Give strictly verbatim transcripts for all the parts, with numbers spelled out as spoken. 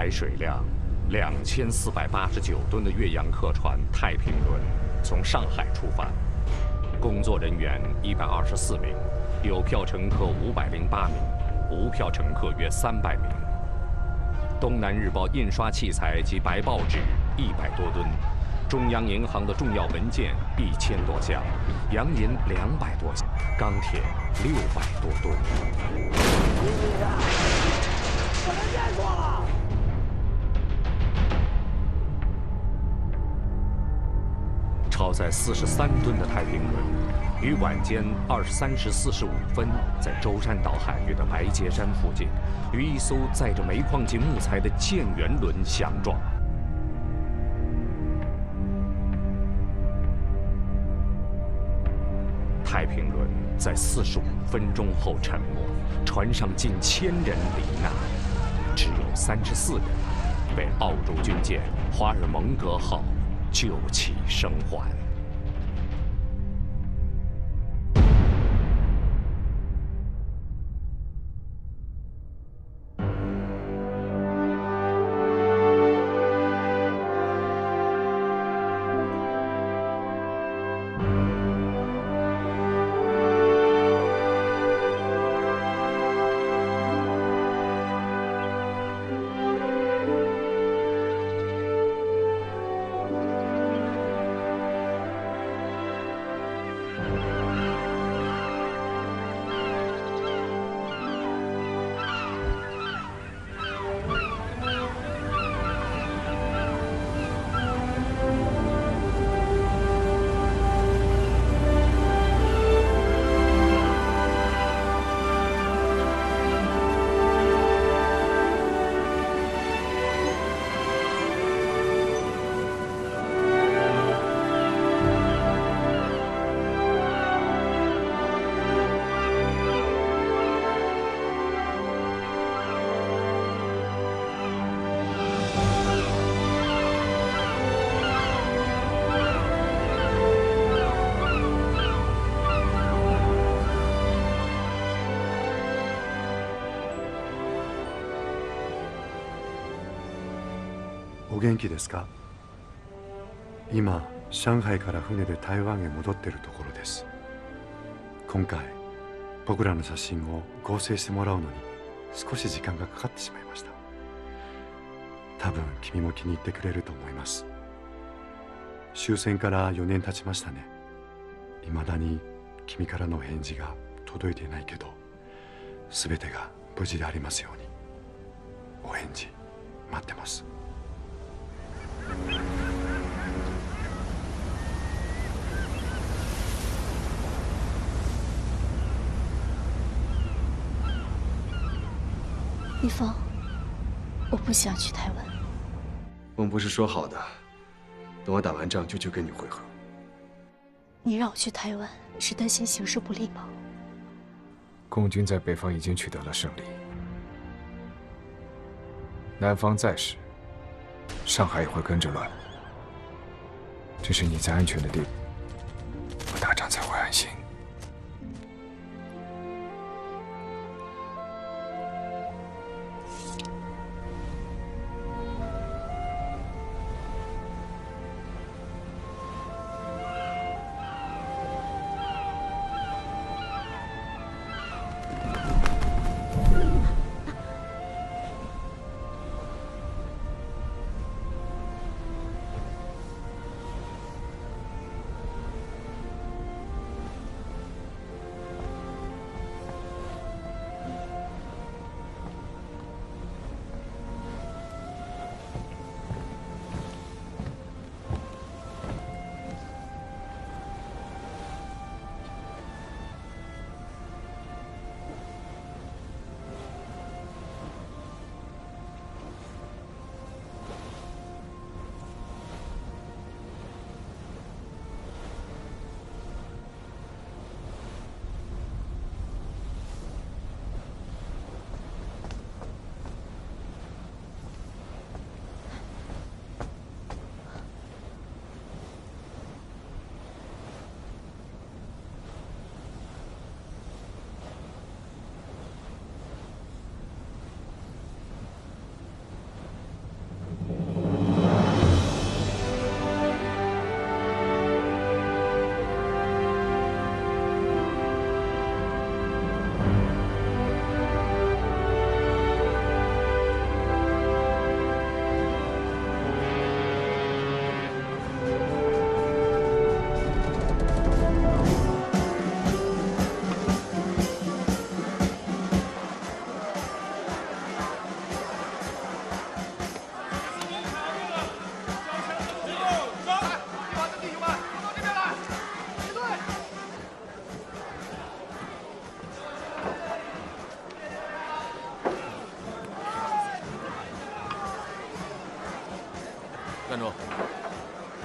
海水量两千四百八十九吨的岳阳客船“太平轮”从上海出发，工作人员一百二十四名，有票乘客五百零八名，无票乘客约三百名。东南日报印刷器材及白报纸一百多吨，中央银行的重要文件一千多箱，洋银两百多箱，钢铁六百多吨。你女的，我都见过了。 超载四十三吨的太平轮，于晚间二十三时四十五分，在舟山岛海域的白碣山附近，与一艘载着煤矿及木材的建元轮相撞。太平轮在四十五分钟后沉没，船上近千人罹难，只有三十四人被澳洲军舰华尔蒙格号 救起生还。お元気ですか？今上海から船で台湾へ戻っているところです。今回僕らの写真を合成してもらうのに少し時間がかかってしまいました。多分君も気に入ってくれると思います。終戦からよねん経ちましたね。未だに君からの返事が届いていないけど、全てが無事でありますように。お返事待ってます。 一方，我不想去台湾。我们不是说好的，等我打完仗就去跟你会合。你让我去台湾，是担心形势不利吗？共军在北方已经取得了胜利，南方再使， 上海也会跟着乱，这是你在安全的地方，我打仗才会安心。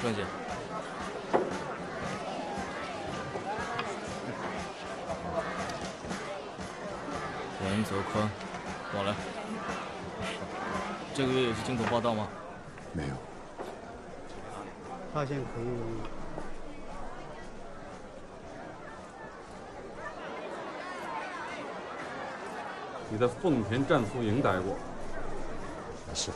郑姐。文泽宽，往来。这个月也是经总报道吗？没有。发现可以。 你在奉田战俘营待过？是。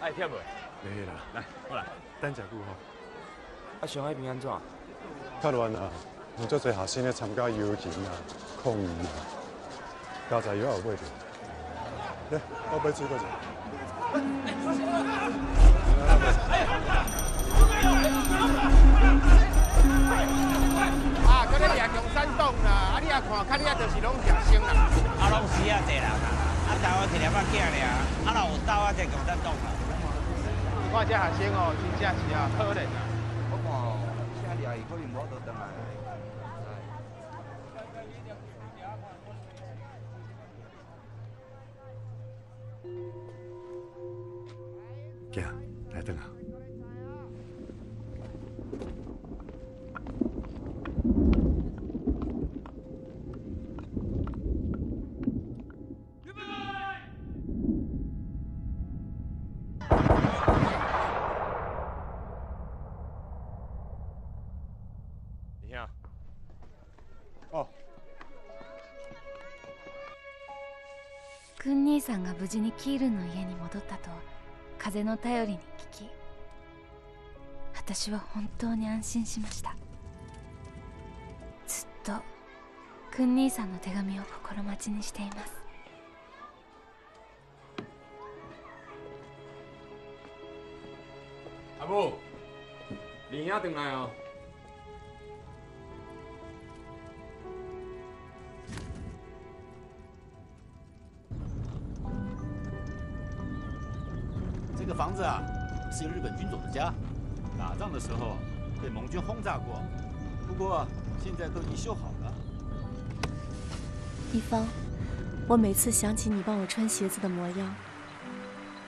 爱听袂？袂啦，来，我来。等一下久吼。啊，上海平安怎？较乱啊！有足侪学生咧参加游行啊、抗议啊，加在有后背着。来，我背水果者。啊，搁咧掠共产党啦！啊，你啊看，看你啊，就是拢野生啦。啊，拢死啊，侪人啦！啊，台湾一粒仔囝俩，啊，若有斗啊，侪共产党啦。我这学生哦，真正是啊，可怜啊！我看哦，请掠伊可能无倒转来。囝，来等啊！ さんが無事にキールの家に戻ったと風の頼りに聞き、私は本当に安心しました。ずっとクン兄さんの手紙を心待ちにしています。阿母，林兄回来哦。这个房子啊，是日本军总的家。打仗的时候被盟军轰炸过，不过现在都已经修好了。一方，我每次想起你帮我穿鞋子的模样，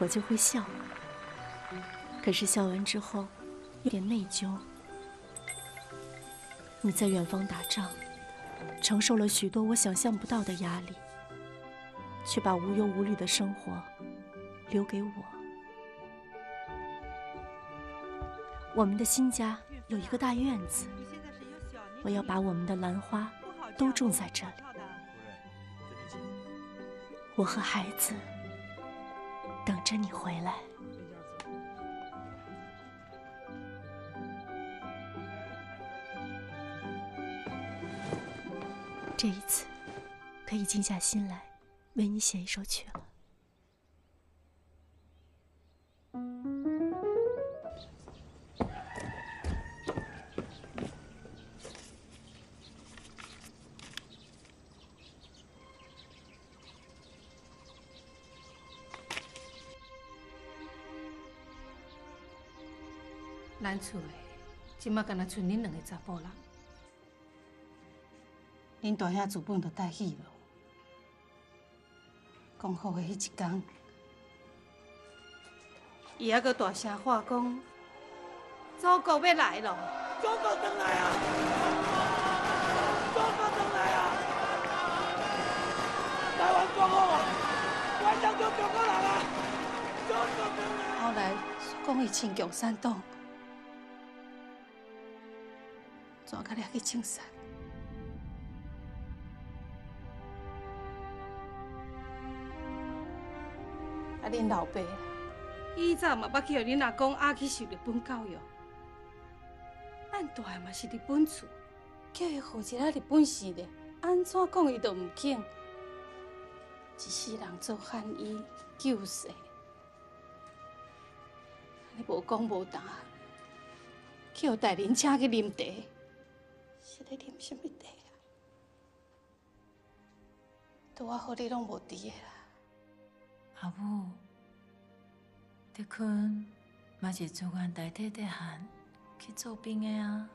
我就会笑。可是笑完之后，有点内疚。你在远方打仗，承受了许多我想象不到的压力，却把无忧无虑的生活留给我。 我们的新家有一个大院子，我要把我们的兰花都种在这里。我和孩子等着你回来。这一次，可以静下心来为你写一首曲了。 咱厝诶，即马敢若剩恁两个查甫人，恁大兄资本着带去无？讲好诶迄一天，伊还阁大声话讲：祖国要来咯！祖国回来啊！祖国回来啊！台湾光复啊！我当做中国人啊！祖国回来！后来讲伊亲共产党。 怎甲掠去清算？啊，恁老爸，以前嘛捌去互恁阿公阿去受日本教育，咱大汉嘛是日本厝，叫伊学一下日本事咧，安怎讲伊都毋肯，一世人做汉医救世，安尼无讲无答，去互大人请去啉茶。 是咧啉什么茶啊？对我好，你拢无伫个啦。阿母，德坤嘛是自愿代替德汉去做兵的啊。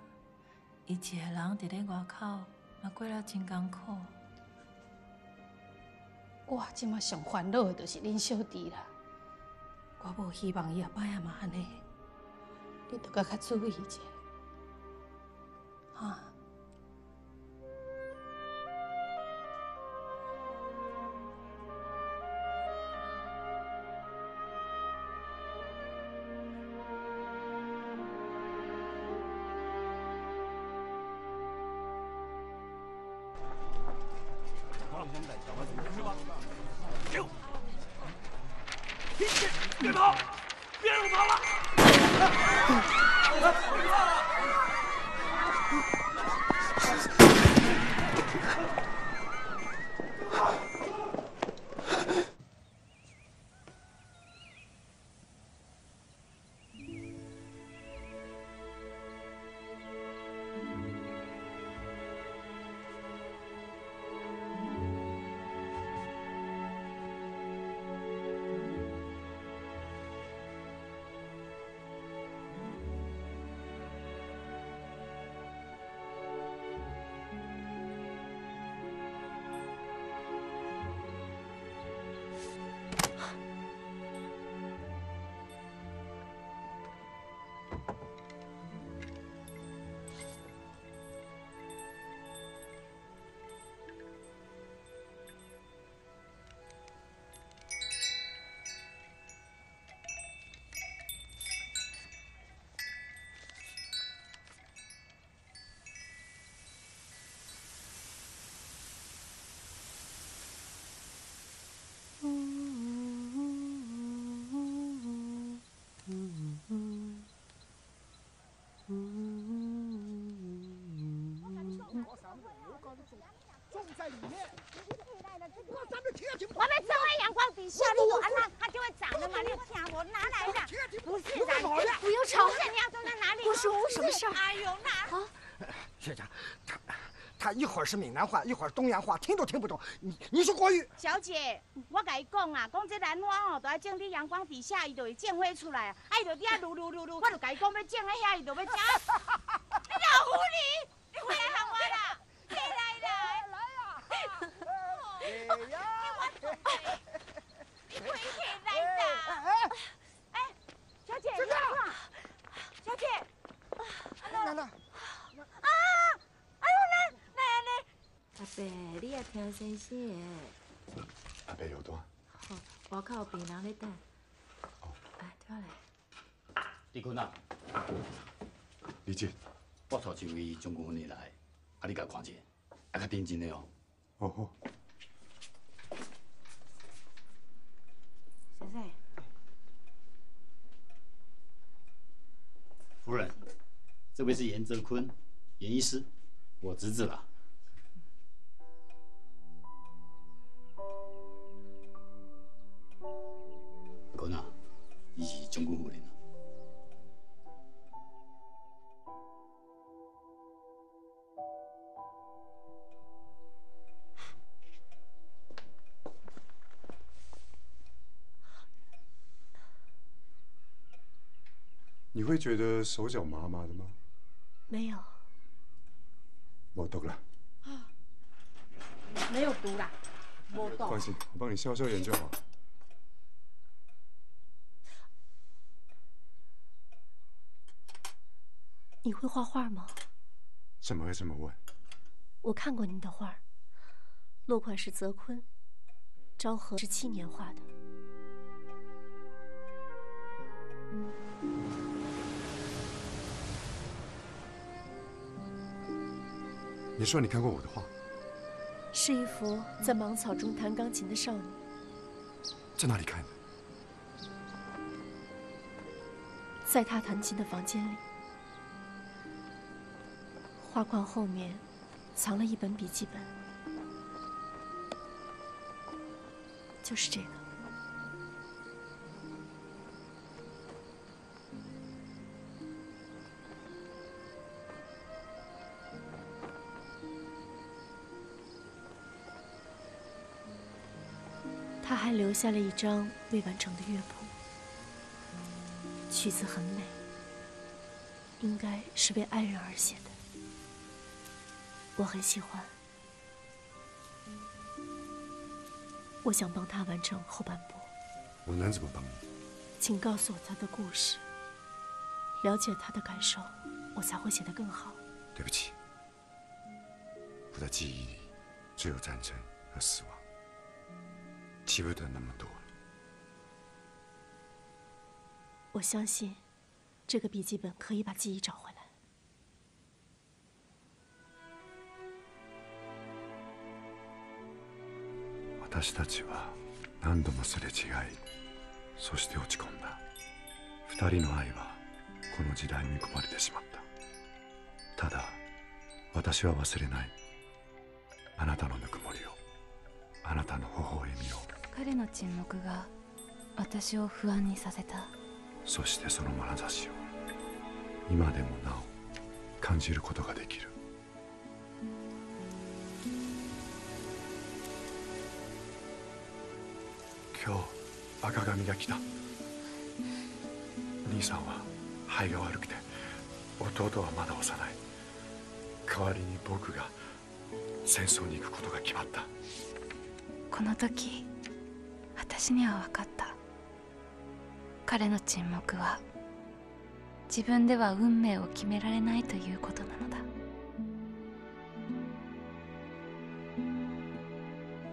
伊一个人伫咧外口，嘛过了真艰苦。我即马上烦恼的就是恁小弟啦，我无希望伊后摆也嘛安尼，你得较较注意者，啊。 我们成为阳光底下的人了，它就会长的嘛。你听我拿来的，不是的，不用吵。你要坐在哪里？不是我什么事儿？哎呦，那啊，学长，他他一会儿是闽南话，一会儿东阳话，听都听不懂。你你说国语？小姐，我跟你讲啊，讲这兰花哦，都要种在阳光底下，伊就会种花出来。哎，就底下撸撸撸撸，我就跟你讲要种在遐，伊就要长。你老狐狸，你回来喊我啦！来来来，来呀！ 你回去来的。哎，小姐，你好，小姐。哪哪？啊！哎呦，哪哪呢？阿伯，你也听先生的。阿伯有单。好，外口有病人咧等。哦。哎，对我来。李坤啊，李姐，我带一位中国粉来，啊，你甲看者，啊，较认真嘞哦。哦好。 先生，夫人，这位是严泽坤，严医师，我侄子了。坤啊，你是中国夫人啊。 你会觉得手脚麻麻的吗？没有。没毒了。啊，没有毒啦，没毒。放心，我帮你消消炎就好。你会画画吗？怎么会这么问？我看过你的画，落款是泽坤，昭和十七年画的。嗯 你说你看过我的画，是一幅在芒草中弹钢琴的少女。在哪里看的？在她弹琴的房间里。画框后面藏了一本笔记本，就是这个。还留下了一张未完成的乐谱，曲子很美，应该是为爱人而写的，我很喜欢。我想帮他完成后半部。我能怎么帮你？请告诉我他的故事，了解他的感受，我才会写得更好。对不起，我的记忆里只有战争和死亡，记不得那么多。我相信，这个笔记本可以把记忆找回来。 私たちは何度もすれ違い、そして落ち込んだ。二人の愛はこの時代に込まれてしまった。ただ私は忘れない、あなたのぬくもりを、あなたの微笑みを。彼の沈黙が私を不安にさせた。そしてその眼差しを今でもなお感じることができる。 今日赤髪が来た。兄さんは肺が悪くて、弟はまだ幼い。代わりに僕が戦争に行くことが決まった。この時私には分かった。彼の沈黙は自分では運命を決められないということなのだ。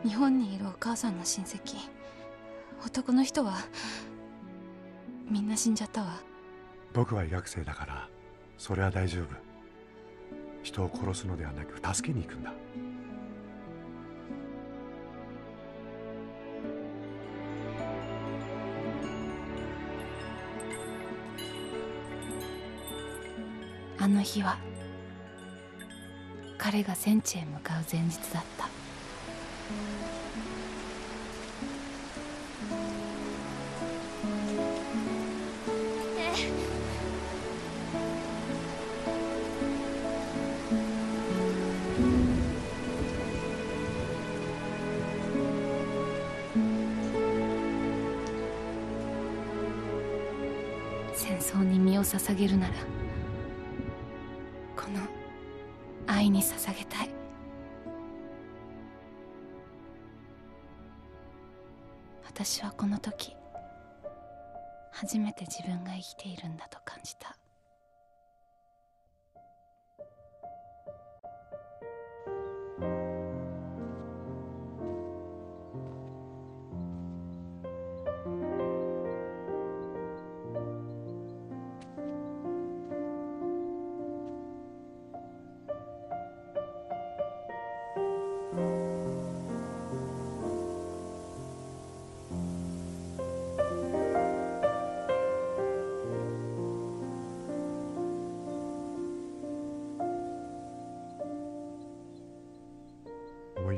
日本にいるお母さんの親戚、 男の人はみんな死んじゃったわ。僕は医学生だからそれは大丈夫。人を殺すのではなく助けに行くんだ。あの日は彼が戦地へ向かう前日だった。 戦争に身を捧げるならこの愛に捧げたい。私はこの時初めて自分が生きているんだと感じた。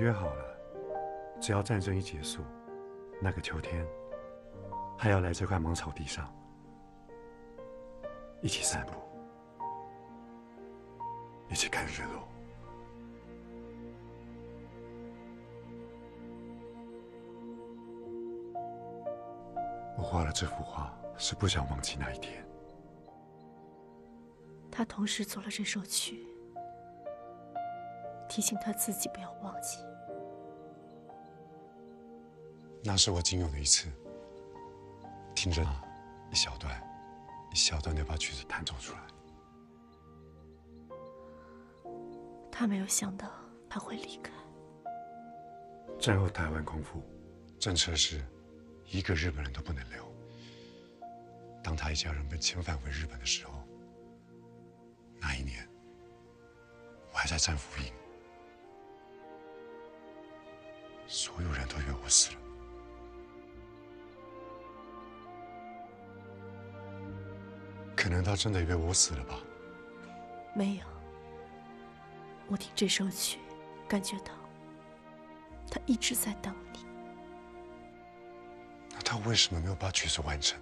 约好了，只要战争一结束，那个秋天，还要来这块芒草地上一起散步，一起看日落。我画了这幅画，是不想忘记那一天。他同时做了这首曲，提醒他自己不要忘记。 那是我仅有的一次，听着一小段，一小段的把曲子弹奏出来。他没有想到他会离开。战后台湾空腹，政策是一个日本人都不能留。当他一家人被遣返回日本的时候，那一年我还在战俘营，所有人都以为我死了。 可能他真的以为我死了吧？没有，我听这首曲，感觉到他一直在等你。那他为什么没有把曲子完成？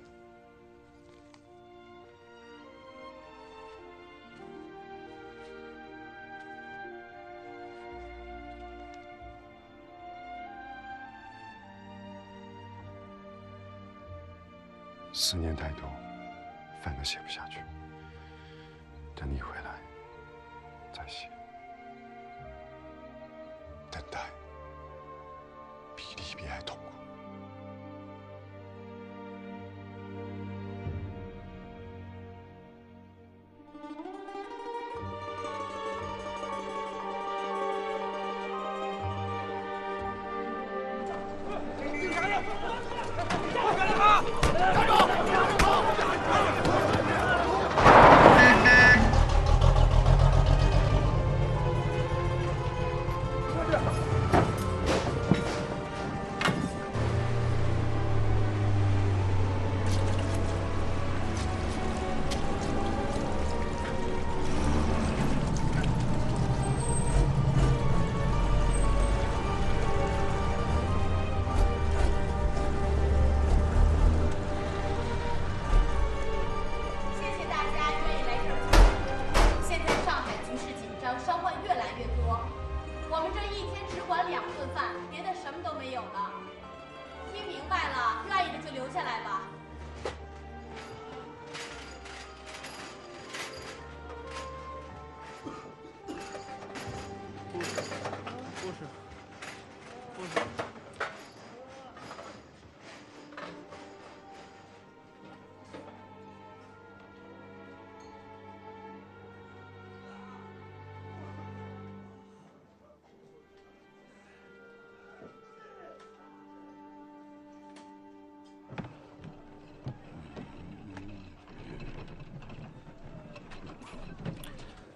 思念太多。 反而写不下去，等你回来再写。等待比离别还痛苦。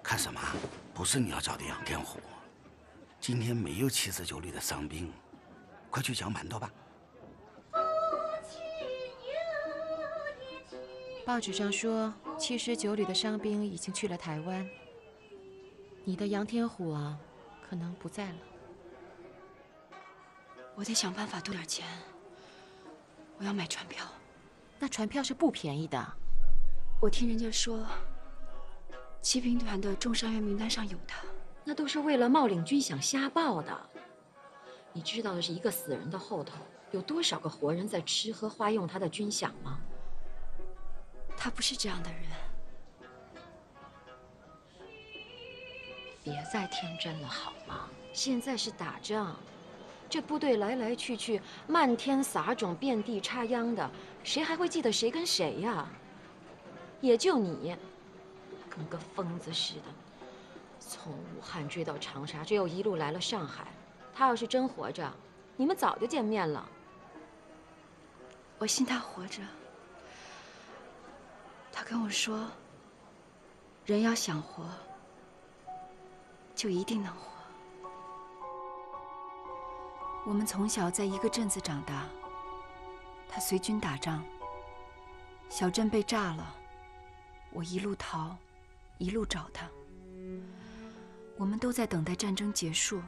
看什么？不是你要找的杨天虎。今天没有七十九旅的伤兵，快去抢馒头吧。报纸上说，七十九旅的伤兵已经去了台湾。你的杨天虎啊，可能不在了。我得想办法多点钱。我要买船票。那船票是不便宜的。我听人家说。 骑兵团的重伤员名单上有他，那都是为了冒领军饷瞎报的。你知道的是一个死人的后头有多少个活人在吃喝花用他的军饷吗？他不是这样的人。别再天真了好吗？现在是打仗，这部队来来去去，漫天撒种，遍地插秧的，谁还会记得谁跟谁呀？也就你。 跟个疯子似的，从武汉追到长沙，这又一路来了上海。他要是真活着，你们早就见面了。我信他活着。他跟我说，人要想活，就一定能活。我们从小在一个镇子长大。他随军打仗，小镇被炸了，我一路逃。 一路找他，我们都在等待战争结束。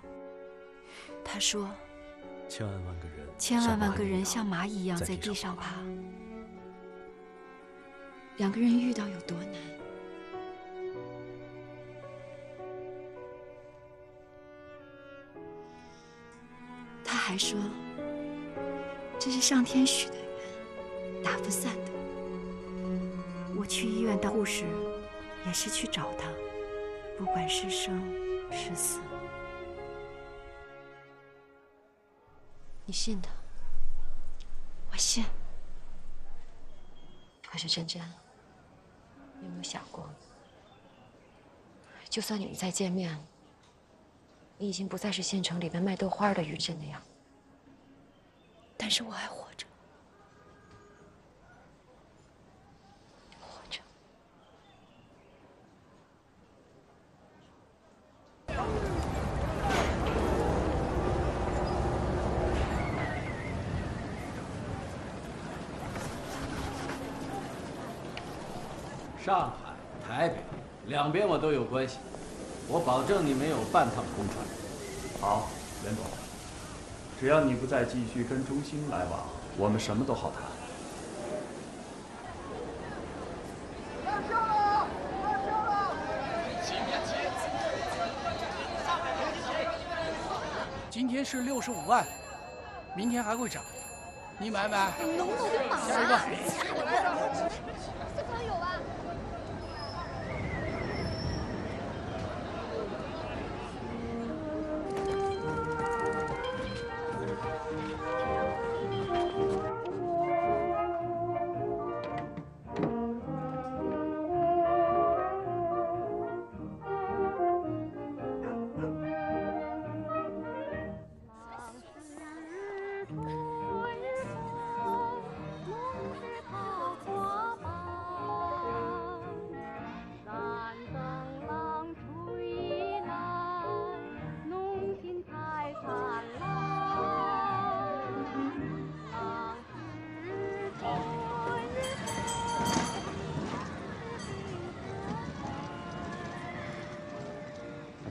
他说：“千万万个人，千万万个人像蚂蚁一样在地上爬。两个人遇到有多难？他还说，这是上天许的愿，打不散的。我去医院当护士。” 也是去找他，不管是生是死，你信他？我信。可是珍珍，你有没有想过，就算你们再见面，你已经不再是县城里边卖豆花的于震那样，但是我还活着。 上海、台北，两边我都有关系，我保证你没有半趟空船。好，袁总，只要你不再继续跟中兴来往，我们什么都好谈。 今天是六十五万，明天还会涨，你买买。农民的马啊！这可有啊！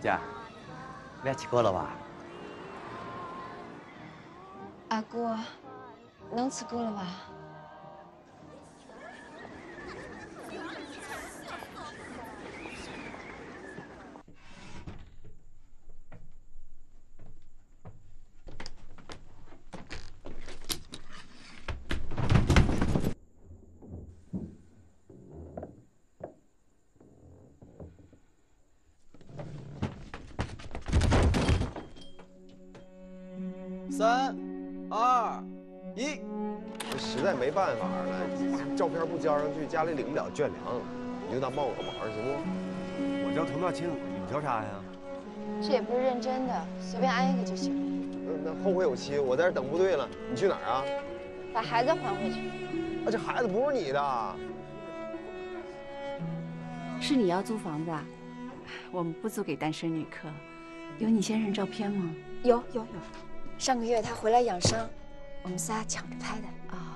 姐，别吃锅了吧？阿姑，能吃锅了吧？ 三、二、一，实在没办法了，照片不交上去，家里领不了卷粮，你就当帮我个忙行不？我叫佟大清，你们叫啥呀？这也不是认真的，随便安一个就行。那那后会有期，我在这等部队了。你去哪儿啊？把孩子还回去。啊，这孩子不是你的。是你要租房子啊？我们不租给单身女客。有你先生照片吗？有有有。有 上个月他回来养伤，我们仨抢着拍的啊。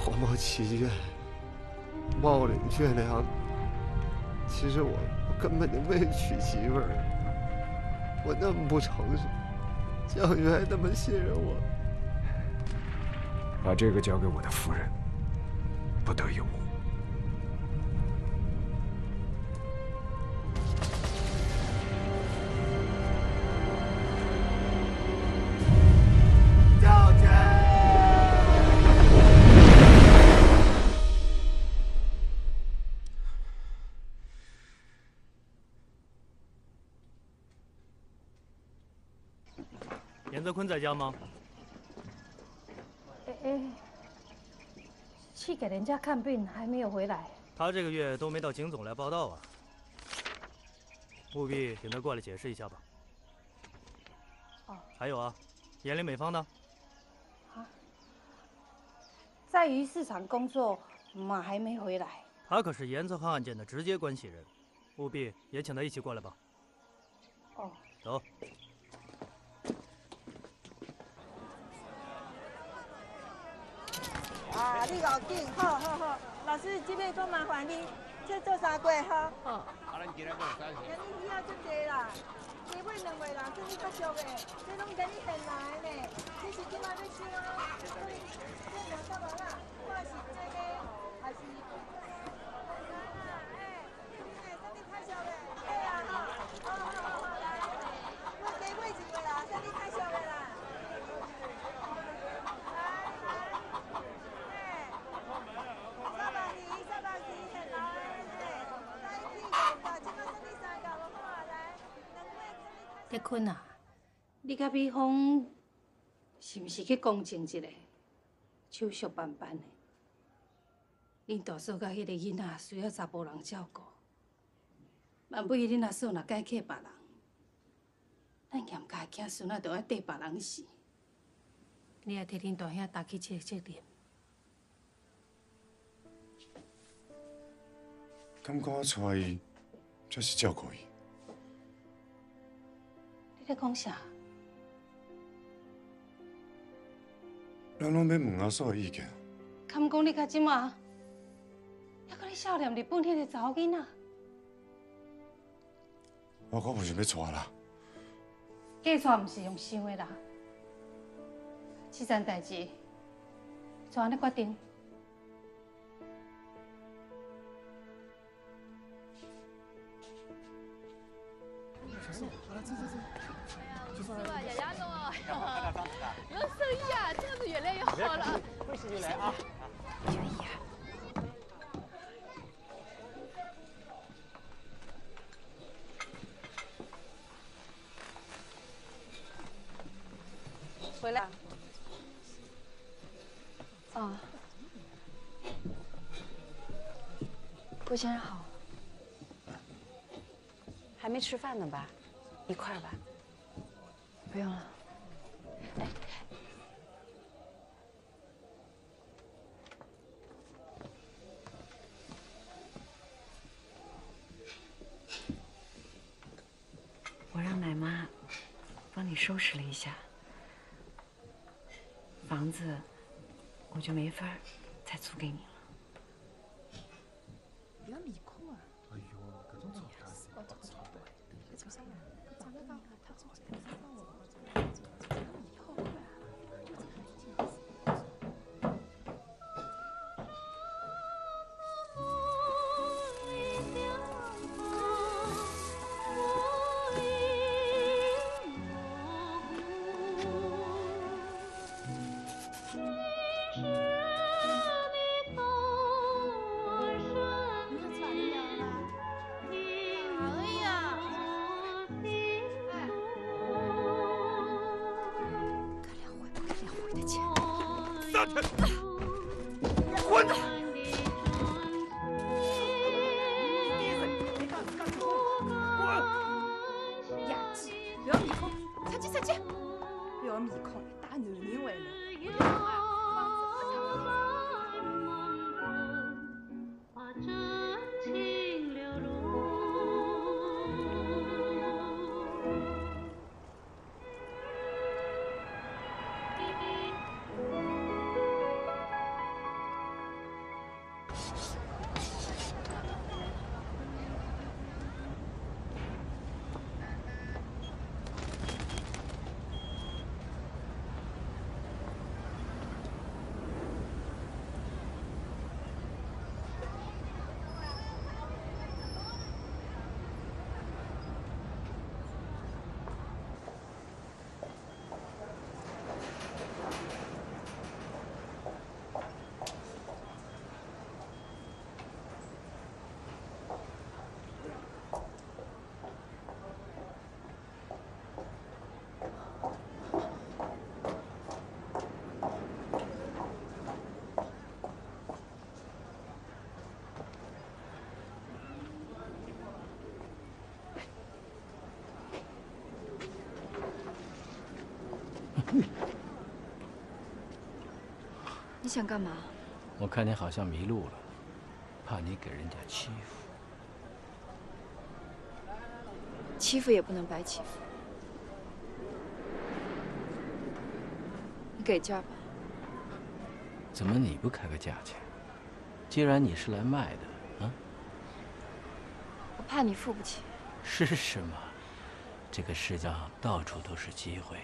黄毛祈愿，冒领眷粮。其实我根本就没娶媳妇儿，我那么不诚实，将军还那么信任我。把这个交给我的夫人，不得有误。 严泽坤在家吗？哎哎，去给人家看病还没有回来。他这个月都没到警总来报道啊，务必请他过来解释一下吧。哦，还有啊，严林美芳呢？啊，在鱼市场工作嘛，还没回来。他可是严泽坤案件的直接关系人，务必也请他一起过来吧。哦，走。 啊，你搞定，好好好。老师，这边多麻烦你，这做三粿哈。嗯。啊，咱今日买三粿。今日鱼也足济啦，基本两个人做你较俗的，这拢等你现来呢。你是今仔要收啊？这两三万啦，我是这个，还是？哎，这边哎，做你较俗的，对啊哈。好好好，来，我加买一个啦，做你较俗的啦。 德坤啊，你甲美芳是毋是去公证一下？手续办办的。恁大嫂甲迄个囡仔需要查甫人照顾，万不如恁阿嫂若嫁给别人，咱严家囝孙仔着爱缀别人死。你也替恁大兄担起这个责任。咁嗰一切就是交過伊。你在講啥？人攏要問阿嫂的意見。咁講你到即馬，還擱咧想念日本迄個查某囡仔？我講唔是要娶啦。嫁娶唔是用想的啦。這件代志，就按你決定。 回来。啊，顾先生好。还没吃饭呢吧？一块儿吧。不用了。哎，我让奶妈帮你收拾了一下。 房子，我就没法再租给你了。你想干嘛？我看你好像迷路了，怕你给人家欺负。欺负也不能白欺负，你给价吧。怎么你不开个价钱？既然你是来卖的，啊？我怕你付不起。试试嘛，这个世界上到处都是机会，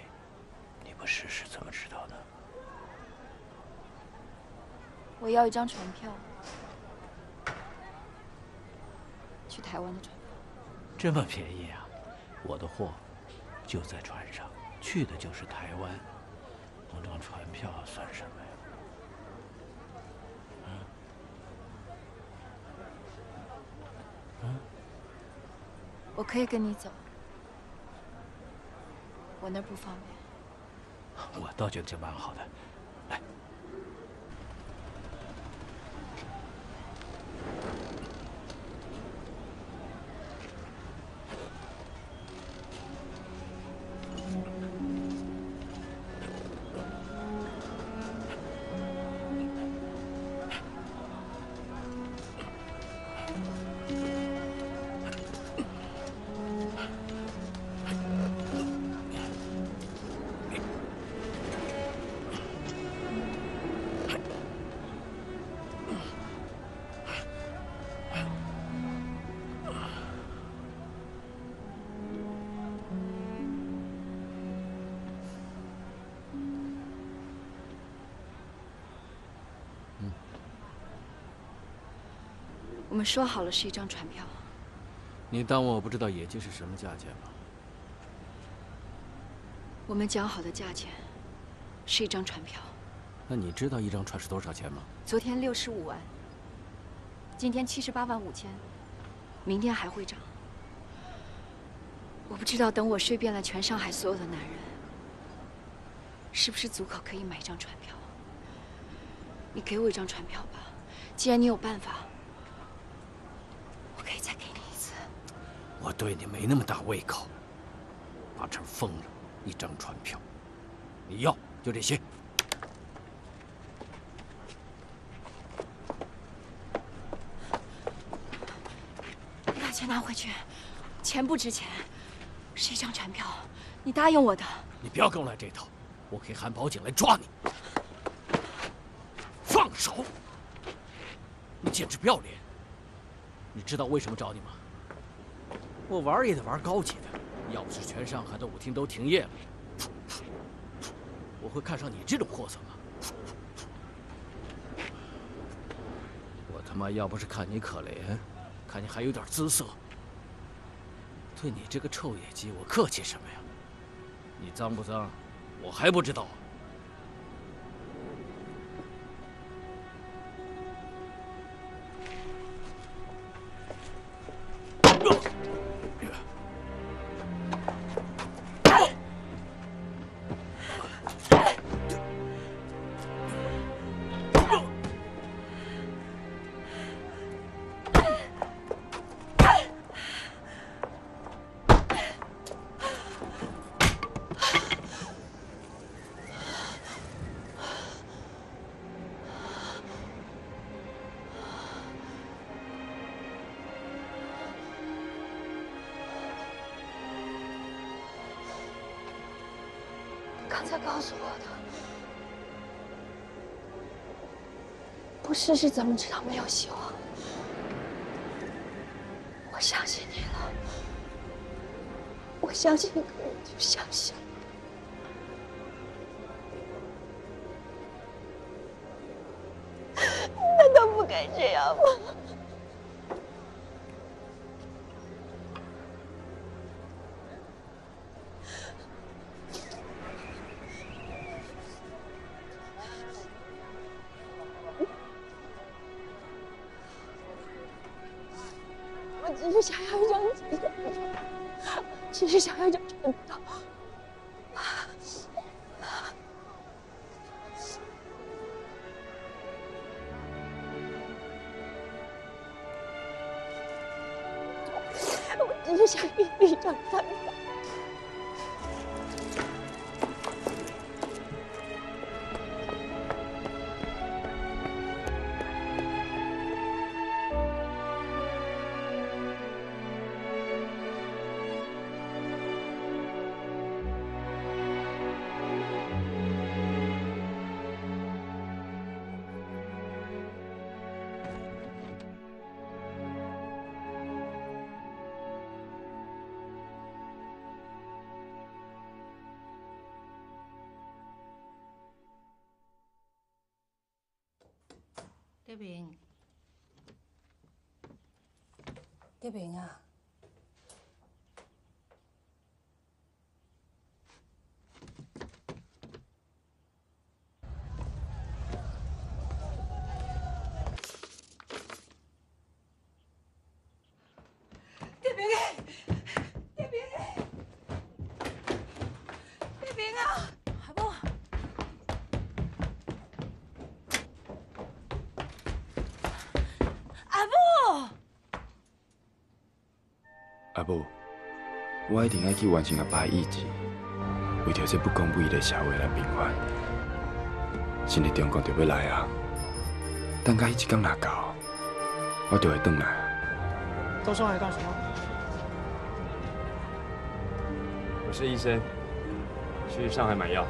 你不试试怎么知道呢？ 我要一张船票，去台湾的船票。这么便宜啊！我的货就在船上，去的就是台湾。弄张船票算什么呀？嗯，嗯，我可以跟你走，我那儿不方便。我倒觉得这蛮好的。们说好了是一张船票。你当我不知道野鸡是什么价钱吗？我们讲好的价钱是一张船票。那你知道一张船是多少钱吗？昨天六十五万，今天七十八万五千，明天还会涨。我不知道，等我睡遍了全上海所有的男人，是不是足够可以买一张船票？你给我一张船票吧，既然你有办法，我可以再给你一次。我对你没那么大胃口，把这儿封着，一张船票，你要就这些。 先拿回去，钱不值钱，是一张船票，你答应我的。你不要跟我来这套，我可以喊保警来抓你。放手！你简直不要脸！你知道为什么找你吗？我玩也得玩高级的，要不是全上海的舞厅都停业了，我会看上你这种货色吗？我他妈要不是看你可怜。 看你还有点姿色，对你这个臭野鸡，我客气什么呀？你脏不脏，我还不知道。试试怎么知道没有希望？我相信你了，我相信你，就相信。 一平，一平啊！一平啊！一平啊！一平啊！ 阿母，我一定要去完成阿爸的意志，为着这不公不义的社会来平反。新的中国就要来啊！等到那一天若到，我就会回来。到上海干什么？我是医生，去上海买药。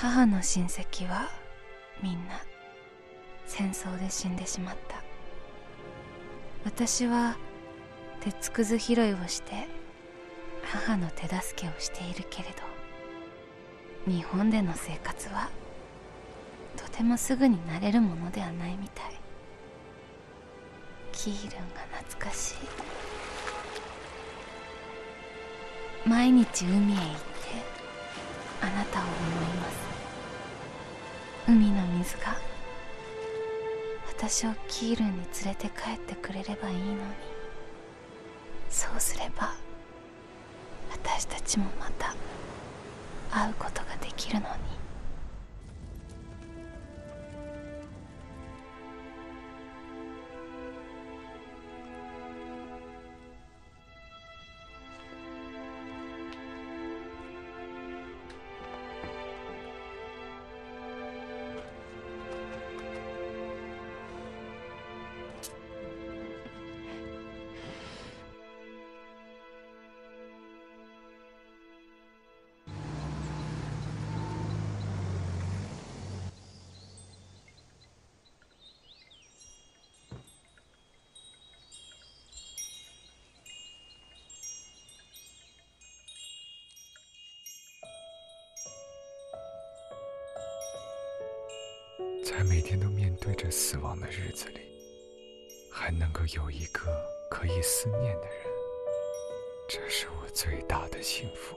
母の親戚はみんな戦争で死んでしまった。私は鉄くず拾いをして母の手助けをしているけれど、日本での生活はとてもすぐに慣れるものではないみたい。キールンが懐かしい。毎日海へ行ってあなたを思います。海の水が私をキールンに連れて帰ってくれればいいのに。そうすれば私たちもまた会うことができるのに。在每天都面对着死亡的日子里，还能够有一个可以思念的人，这是我最大的幸福。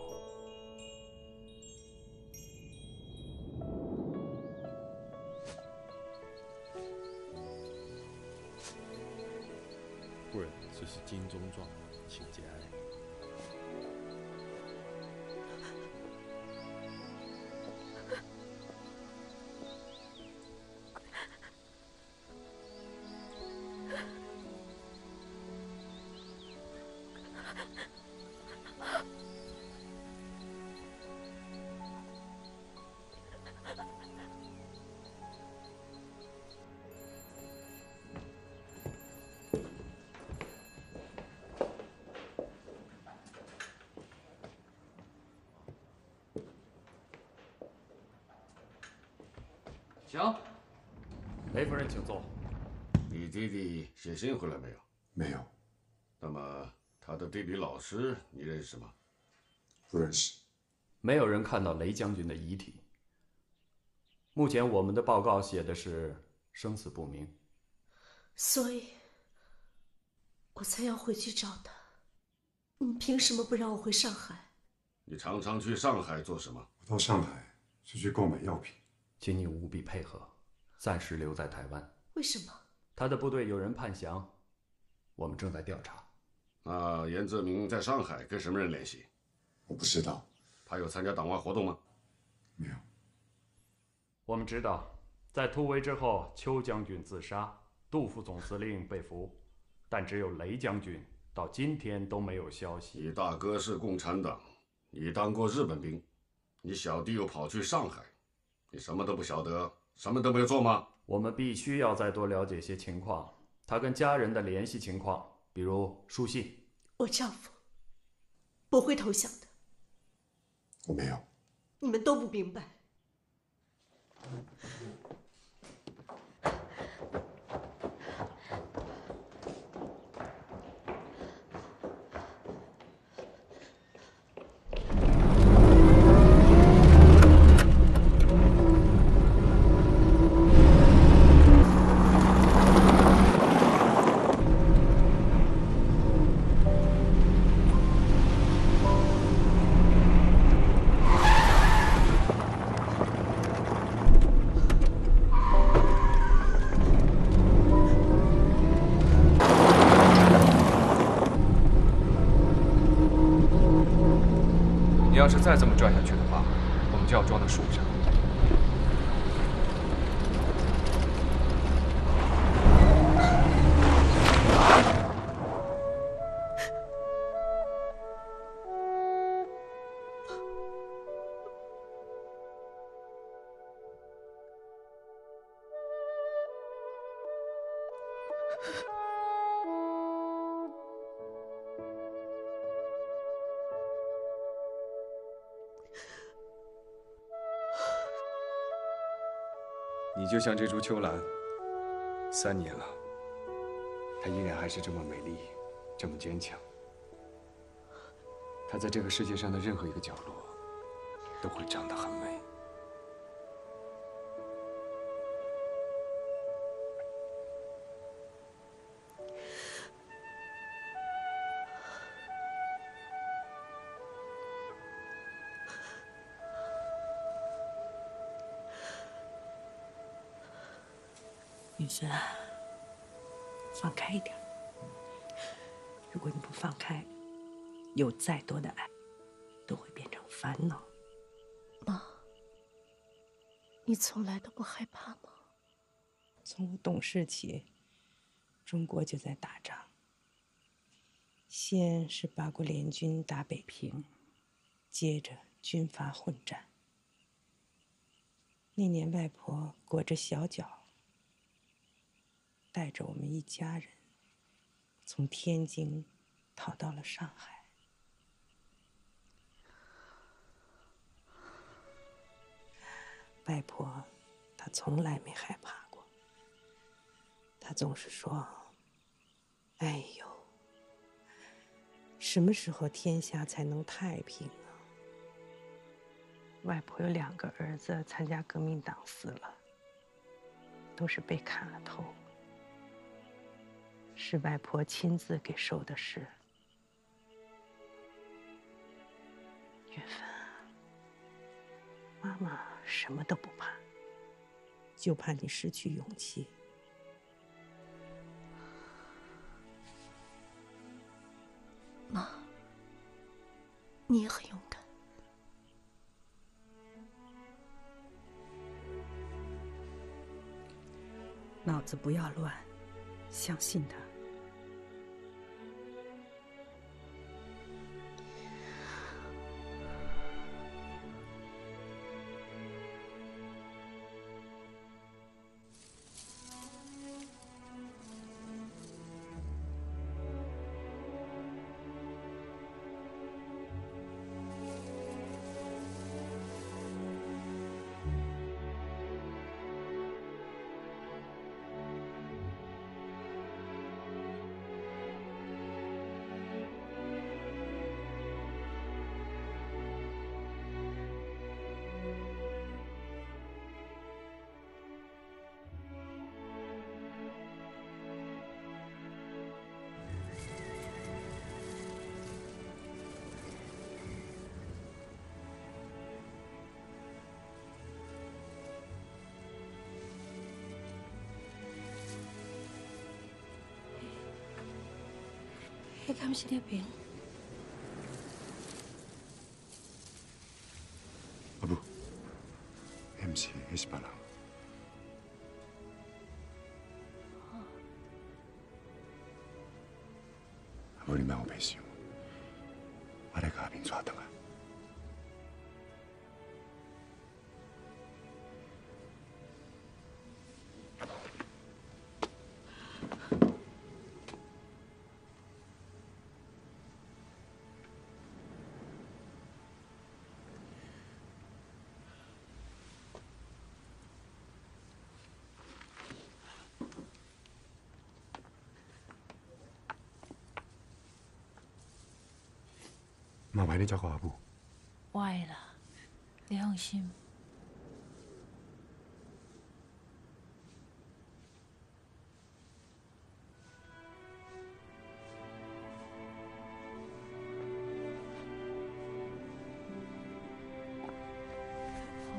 夫人，这是金钟状，请节哀。行，雷夫人，请坐。你弟弟写信回来没有？没有。那么他的这批老师，你认识吗？不认识。没有人看到雷将军的遗体。目前我们的报告写的是生死不明，所以我才要回去找他。你凭什么不让我回上海？你常常去上海做什么？我到上海是去购买药品。请你务必配合，暂时留在台湾。为什么？他的部队有人叛降，我们正在调查。那严泽明在上海跟什么人联系？我不知道。他有参加党外活动吗？没有。我们知道，在突围之后，邱将军自杀，杜副总司令被俘，但只有雷将军到今天都没有消息。你大哥是共产党，你当过日本兵，你小弟又跑去上海。你什么都不晓得，什么都没有做吗？我们必须要再多了解些情况，他跟家人的联系情况，比如书信。我丈夫不会投降的。我没有。你们都不明白。要是再这么拽下去的话，我们就要撞到树上。你就像这株秋兰，三年了，它依然还是这么美丽，这么坚强。它在这个世界上的任何一个角落，都会长得很美。 女神，放开一点。如果你不放开，有再多的爱，都会变成烦恼。妈，你从来都不害怕吗？从我懂事起，中国就在打仗。先是八国联军打北平，接着军阀混战。那年，外婆裹着小脚。 带着我们一家人，从天津逃到了上海。外婆，她从来没害怕过。她总是说：“哎呦，什么时候天下才能太平啊？”外婆有两个儿子参加革命党死了，都是被砍了头。 是外婆亲自给收的尸。月芬啊，妈妈什么都不怕，就怕你失去勇气。妈，你也很勇敢。 脑子不要乱，相信他。 Ik heb ze niet bij. Abu, M C is belang. Abu, je mag op eens jou. Waar ik heb in zwaar dan. 나 많이 자고 아부. 와이라, 내 형심.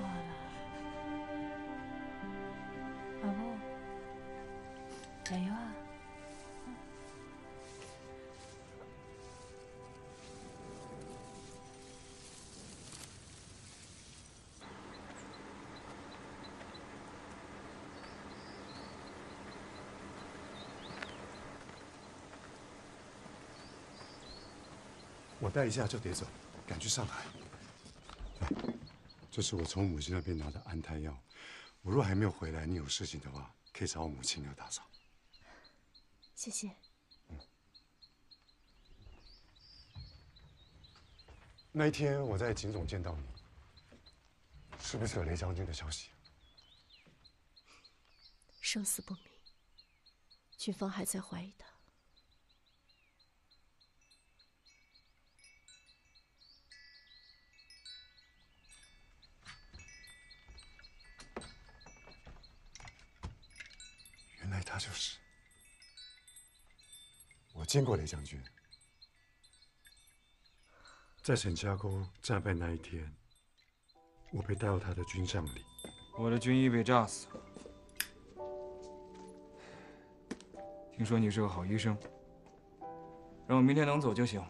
와라. 아부, 자유와. 我带一下就得走，赶去上海。来，这是我从母亲那边拿的安胎药。我若还没有回来，你有事情的话，可以找我母亲要打扫。谢谢。嗯。那一天我在警总见到你，是不是有雷将军的消息？生死不明，军方还在怀疑他。原来他就是。我见过雷将军，在沈家沟战败那一天，我被带到他的军帐里。我的军医被炸死了。 听说你是个好医生，让我明天能走就行。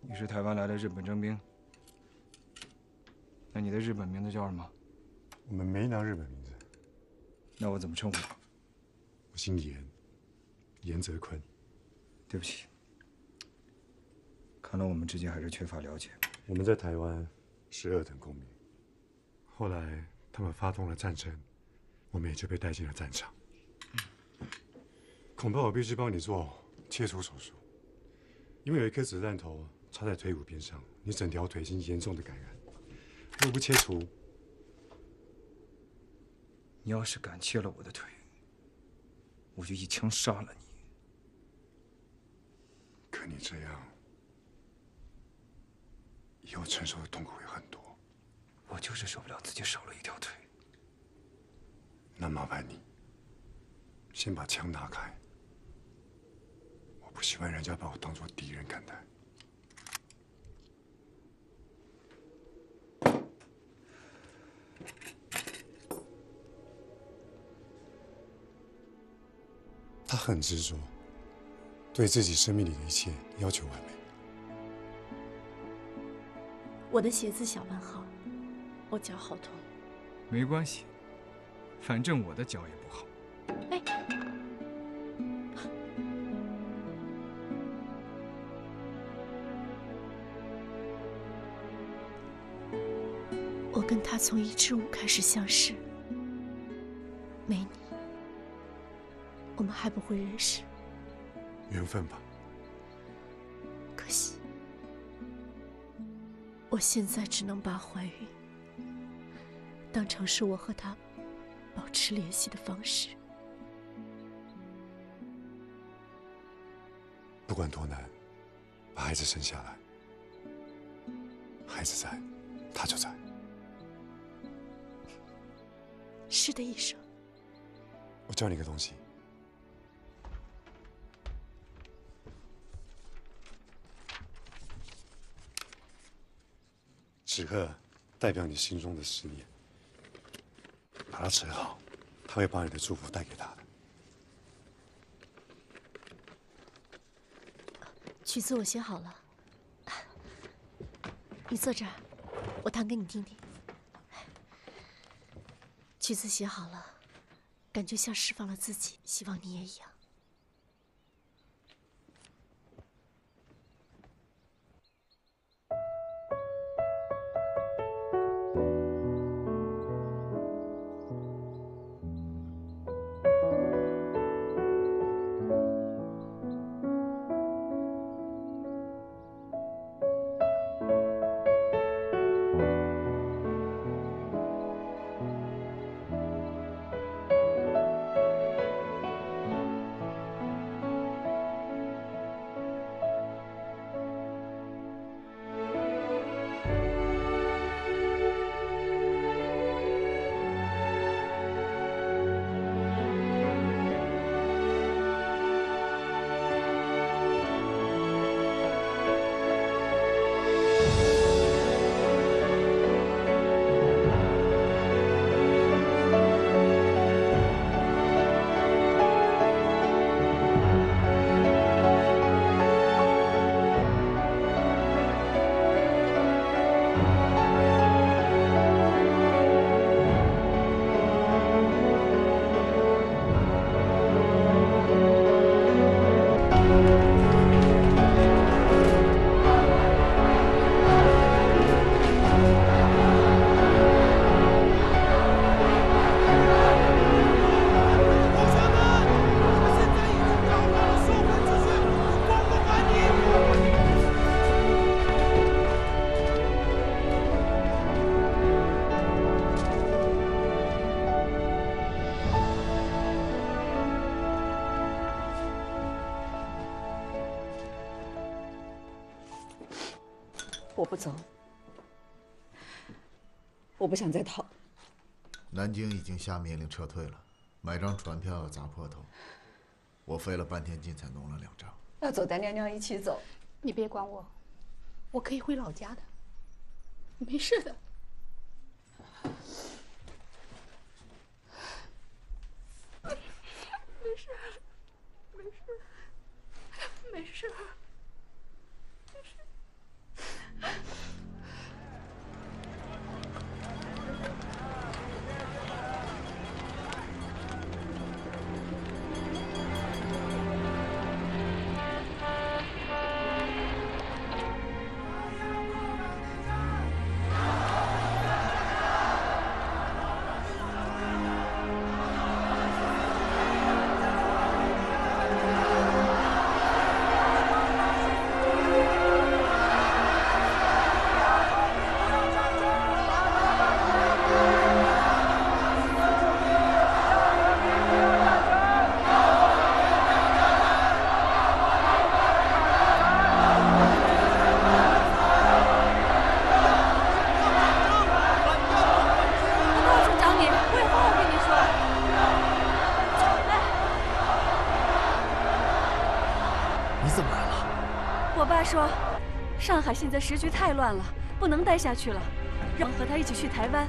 你是台湾来的日本征兵，那你的日本名字叫什么？我们没拿日本名字。那我怎么称呼？我姓严，严泽坤。对不起，看来我们之间还是缺乏了解。 我们在台湾是二等公民，后来他们发动了战争，我们也就被带进了战场。恐怕我必须帮你做切除手术，因为有一颗子弹头插在腿骨边上，你整条腿已经严重的感染。若不切除，你要是敢切了我的腿，我就一枪杀了你。可你这样。 以后承受的痛苦也很多，我就是受不了自己少了一条腿。那麻烦你，先把枪拿开。我不喜欢人家把我当作敌人看待。他很执着，对自己生命里的一切要求完美。 我的鞋子小完好，我脚好痛。没关系，反正我的脚也不好。哎，我跟他从一支舞开始相识，没你，我们还不会认识。缘分吧。 我现在只能把怀孕当成是我和他保持联系的方式。不管多难，把孩子生下来，孩子在，他就在。是的，医生。我教你个东西。 纸鹤代表你心中的思念，把它折好，他会把你的祝福带给他的。曲子我写好了，你坐这儿，我弹给你听听。曲子写好了，感觉像释放了自己，希望你也一样。我不走，我不想再逃。南京已经下命令撤退了，买张船票要砸破头。我费了半天劲才弄了两张。要走，咱娘娘一起走。你别管我，我可以回老家的，没事的。 没事，没事，没事，没事。说，上海现在时局太乱了，不能待下去了，让我和他一起去台湾。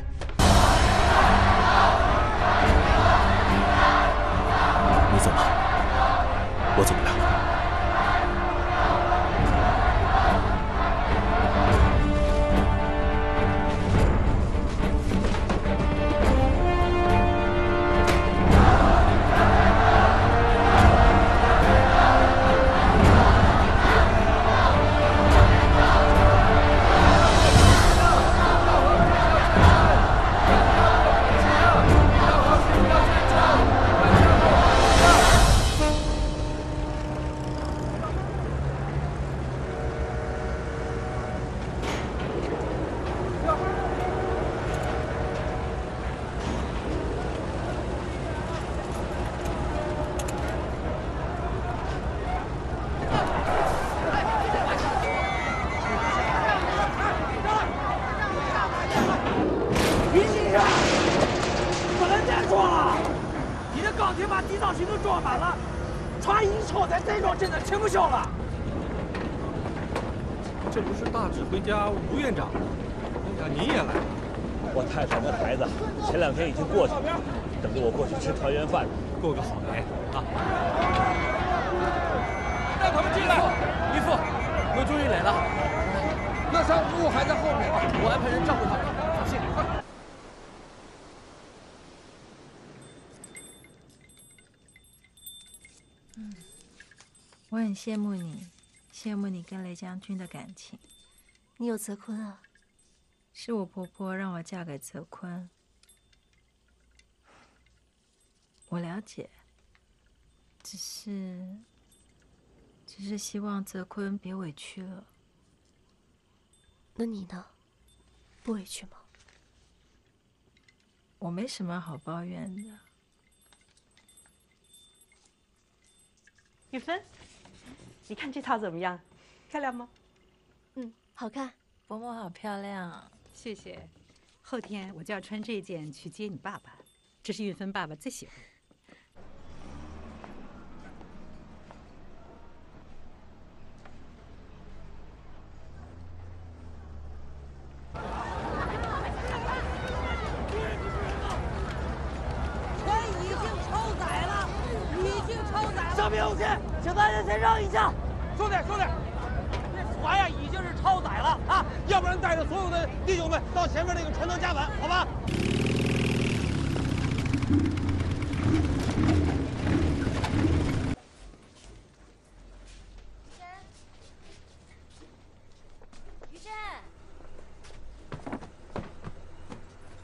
我很羡慕你，羡慕你跟雷将军的感情。你有泽坤啊？是我婆婆让我嫁给泽坤。我了解，只是，只是希望泽坤别委屈了。那你呢？不委屈吗？我没什么好抱怨的。雨芬。 你看这套怎么样？漂亮吗？嗯，好看。伯母好漂亮，谢谢。后天我就要穿这件去接你爸爸，这是玉芬爸爸最喜欢的。天已经超载了，已经超载了。上面有线，请大家先让一下。 兄弟，兄弟，这船呀已经是超载了啊！要不然带着所有的弟兄们到前面那个船头加板，好吧？于真，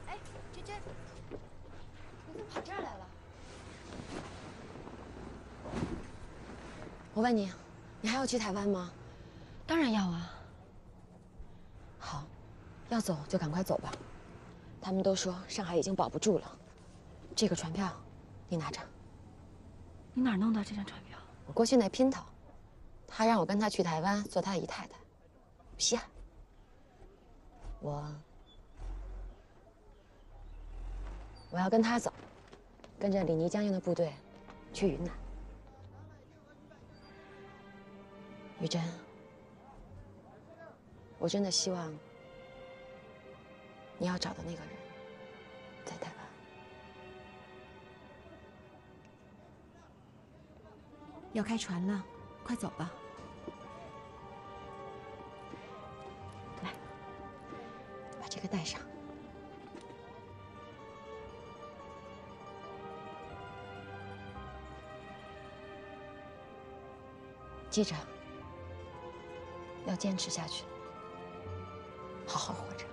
哎，真真，你怎么跑这儿来了？我问你。 你还要去台湾吗？当然要啊。好，要走就赶快走吧。他们都说上海已经保不住了。这个船票，你拿着。你哪弄到这张船票？我过去那姘头，他让我跟他去台湾做他的姨太太，稀罕。我我要跟他走，跟着李尼将军的部队去云南。于真，我真的希望你要找的那个人在台湾。 要开船了，快走吧！来，把这个带上。记着，要坚持下去，好好活着。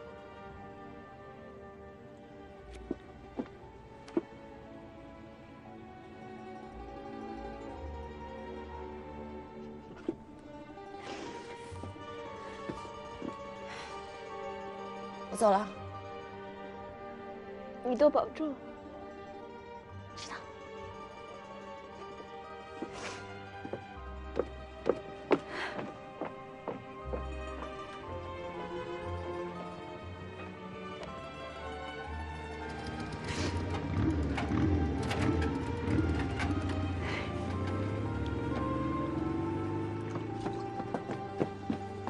走了，你多保重。知道。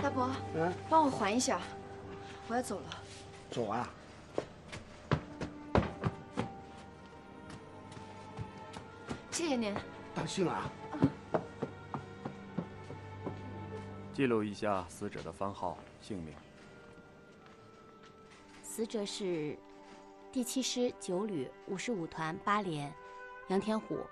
大伯，嗯，帮我缓一下，我要走了。 走啊！谢谢您。当心啊！记录一下死者的番号、姓名。死者是第七师九旅五十五团八连杨天虎。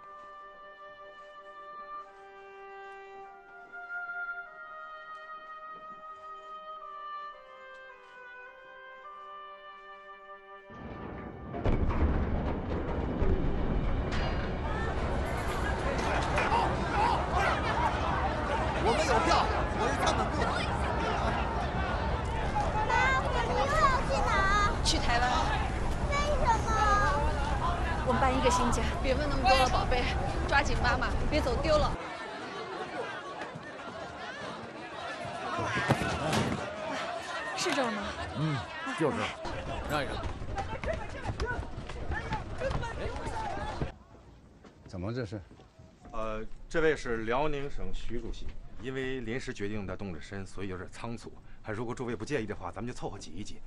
这位是辽宁省徐主席，因为临时决定的动了身，所以有点仓促。还如果诸位不介意的话，咱们就凑合挤一挤。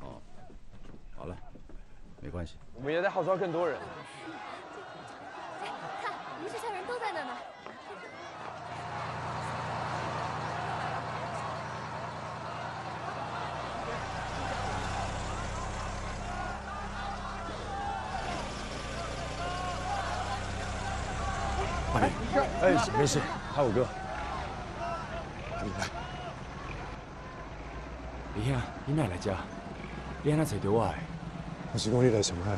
哦，好了，没关系。我们也得号召更多人。哎，看，临时校人都在那呢。哎，没事，他五哥，你看，李兄，你哪来家？你安那找到我的？我是讲你来上海，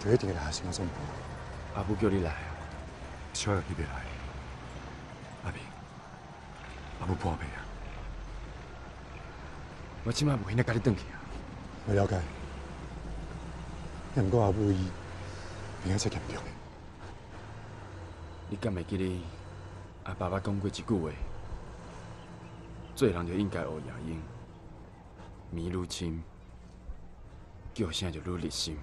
就一定来学生总部。阿母叫你来啊，小玉你别来。阿平，阿母破病啊，我今晚无闲来跟你转去啊。我了解，但不过阿母伊病得真严重。 你敢袂记哩？阿爸爸讲过一句话：做人就应该学夜莺，暝愈深，叫声就愈入心。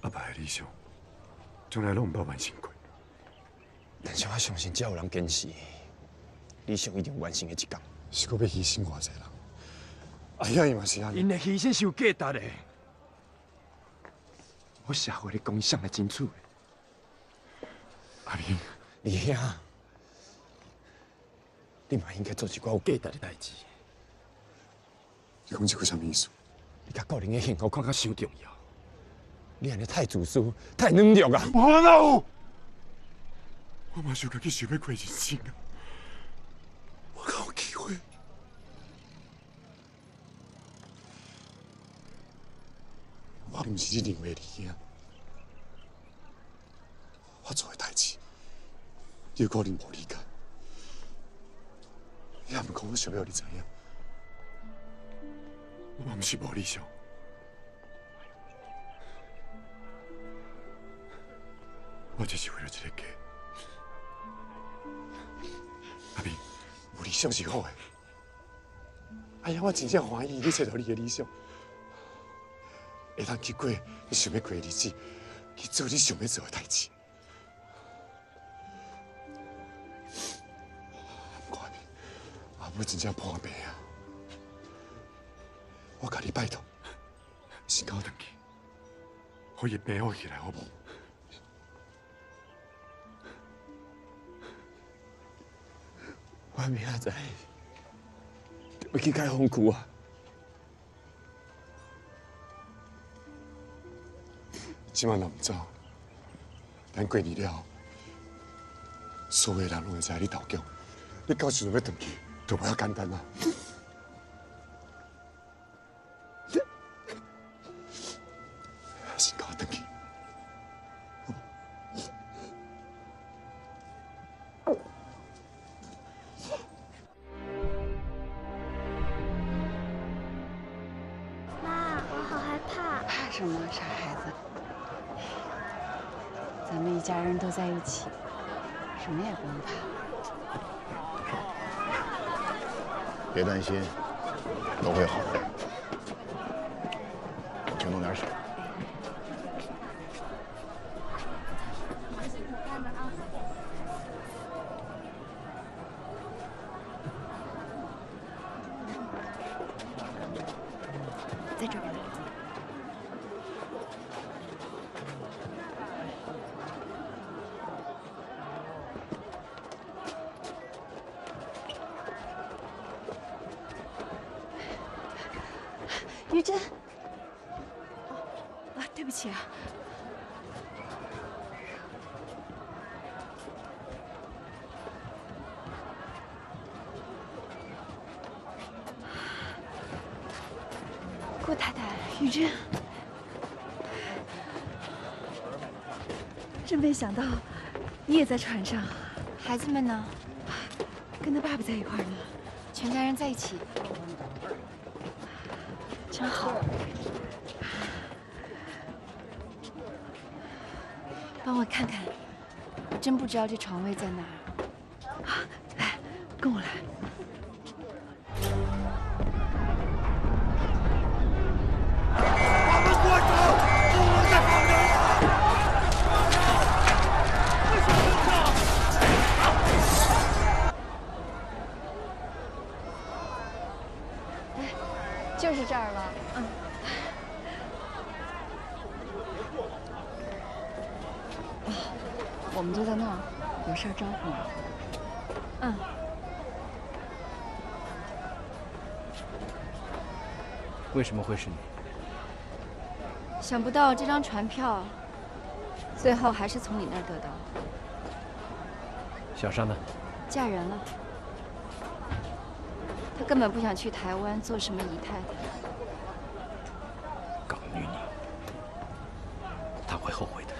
阿爸的理想，从来拢唔捌完成过。但是我相信，只要有人坚持，理想一定有完成的一天。是搁要牺牲偌济人？哎呀，伊嘛是安尼。因的牺牲是有价值的。我社会咧讲相来真处。 阿明，李兄，你嘛应该做一寡有价值的代志。你讲这句啥意思？你甲个人的幸福看较伤重要。你安尼太自私，太软弱啊！无可能！我嘛想家己想要过日子啊！我敢有机会？我唔是你认为你兄，我做嘅代志。 有可能无理解，也毋过我想要你知影，我嘛毋是无理想。我就是为了这个家。阿明，有理想是好诶，哎呀，我真正欢喜你找到你的理想，会当去过你想要过的日子，去做你想要做的代志。阿母，阿母真正破病啊！我甲你拜托，先交转去，可以病好起来，好不好？ 我明仔载要去解放区啊！即晚若唔走，咱过年了，所有人拢会知你投降。你到时阵要回去，就袂遐简单啦。先甲我回去。 家人都在一起，什么也不用怕。别担心，都会好的。多弄点水。在这边。 于真，啊，对不起啊！顾太太，于真，真没想到你也在船上。孩子们呢？跟他爸爸在一块呢，全家人在一起。 真好，帮我看看，我真不知道这床位在哪儿。啊，来，跟我来。把门关上，不能再跑人了。哎，就是这儿了。 嗯，啊，我们就在那儿，有事招呼我。嗯。为什么会是你？想不到这张船票，最后还是从你那儿得到。小莎呢？嫁人了。她根本不想去台湾做什么姨太太。 后悔的。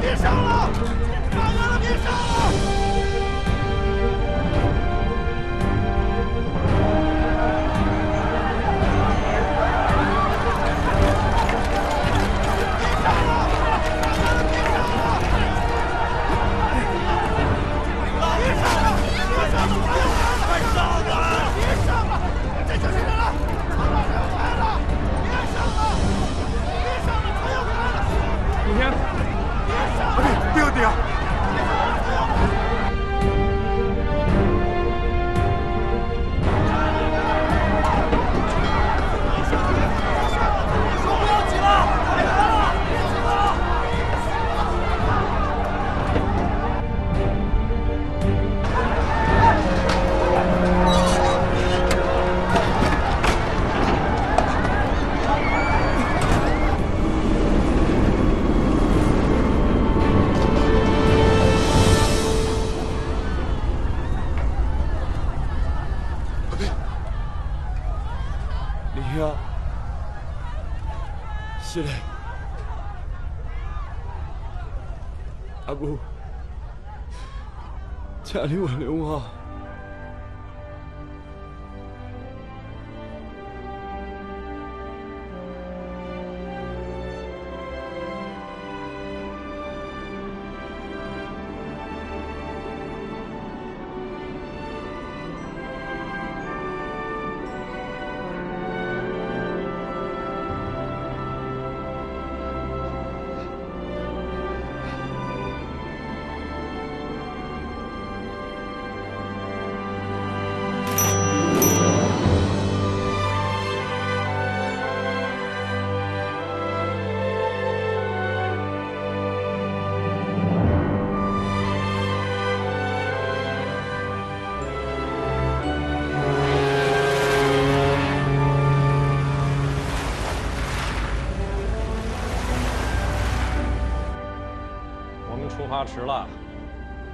别上了！上岸了，别上了！ 是的，阿母，请你原谅我。发迟了，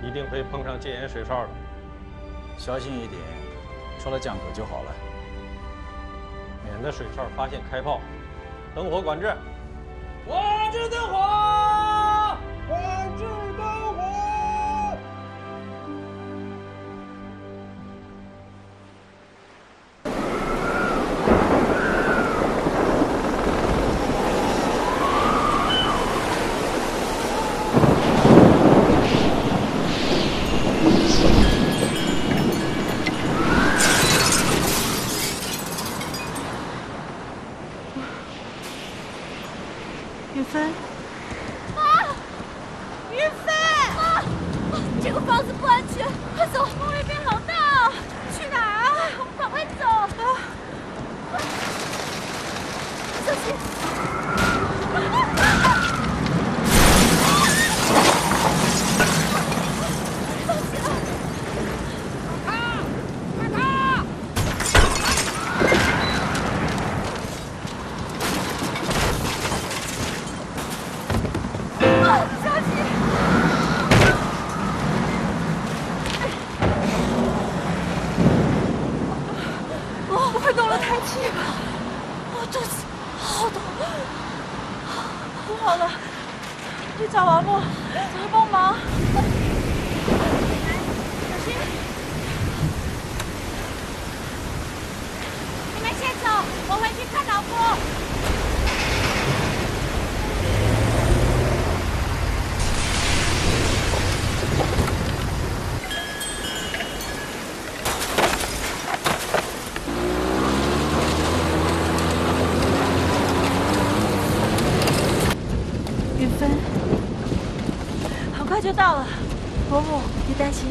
一定会碰上戒严水哨的。小心一点，出了江口就好了，免得水哨发现开炮。灯火管制，管制灯火，管制灯火。就到了，伯母，别担心。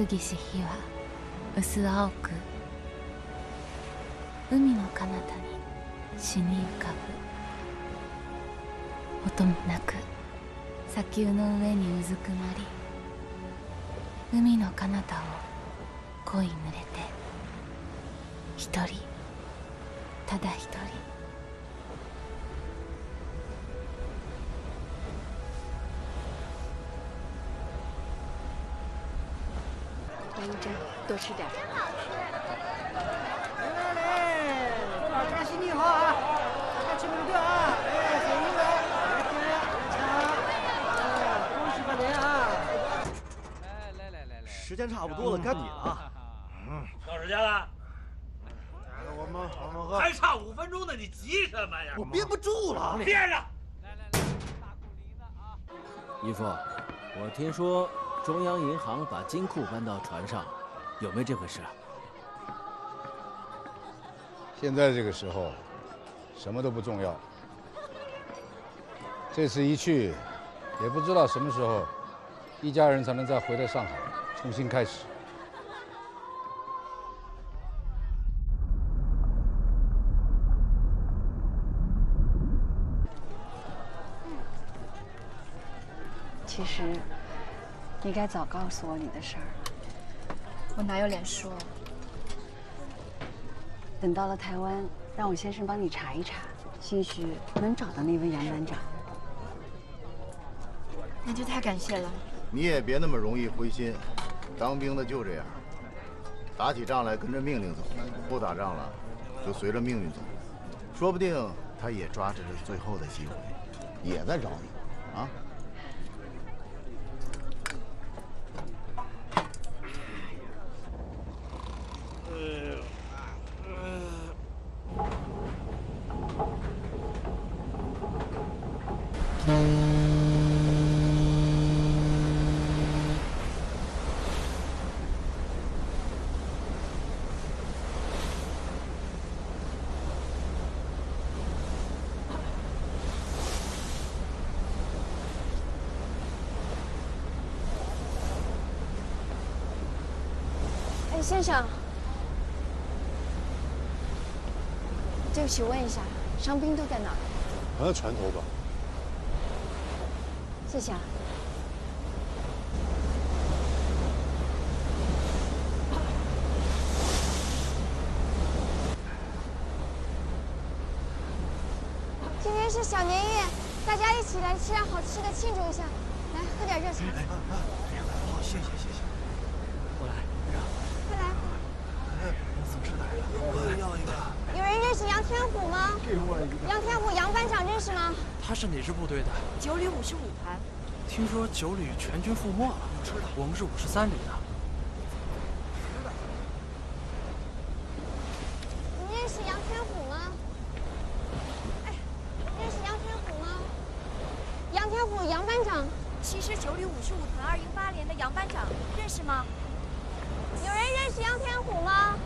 過ぎし日は薄青く、海の彼方に死に浮かぶ。音もなく砂丘の上にうずくまり、海の彼方を恋濡れて、一人、ただ一人。真多吃点。真好吃！哎，老张身体好啊，大家吃不掉啊！哎，给你们，哎，恭喜发财啊！来来来来来，时间差不多了，该你了。嗯，到时间了。我们我们喝。还差五分钟呢，你急什么呀？我憋不住了，憋着。来来来，大苦梨子啊！义父，我听说。 中央银行把金库搬到船上，有没有这回事啊？现在这个时候，什么都不重要。这次一去，也不知道什么时候，一家人才能再回到上海，重新开始。其实。 你该早告诉我你的事儿，我哪有脸说？等到了台湾，让我先生帮你查一查，兴许能找到那位杨班长。那就太感谢了。你也别那么容易灰心，当兵的就这样，打起仗来跟着命令走，不打仗了就随着命运走。说不定他也抓着这最后的机会，也在找你，啊。 先生，对不起，问一下，伤兵都在哪儿？好像船头吧。谢谢啊。今天是小年夜，大家一起来吃点好吃的庆祝一下，来喝点热茶。哎，好，谢谢谢谢。 有人认识杨天虎吗？给我一个。杨天虎，杨班长认识吗？他是哪支部队的？九旅五十五团。听说九旅全军覆没了，我们是五十三旅的。你认识杨天虎吗？哎，认识杨天虎吗？杨天虎，杨班长。其实九旅五十五团二零八连的杨班长认识吗？有人认识杨天虎吗？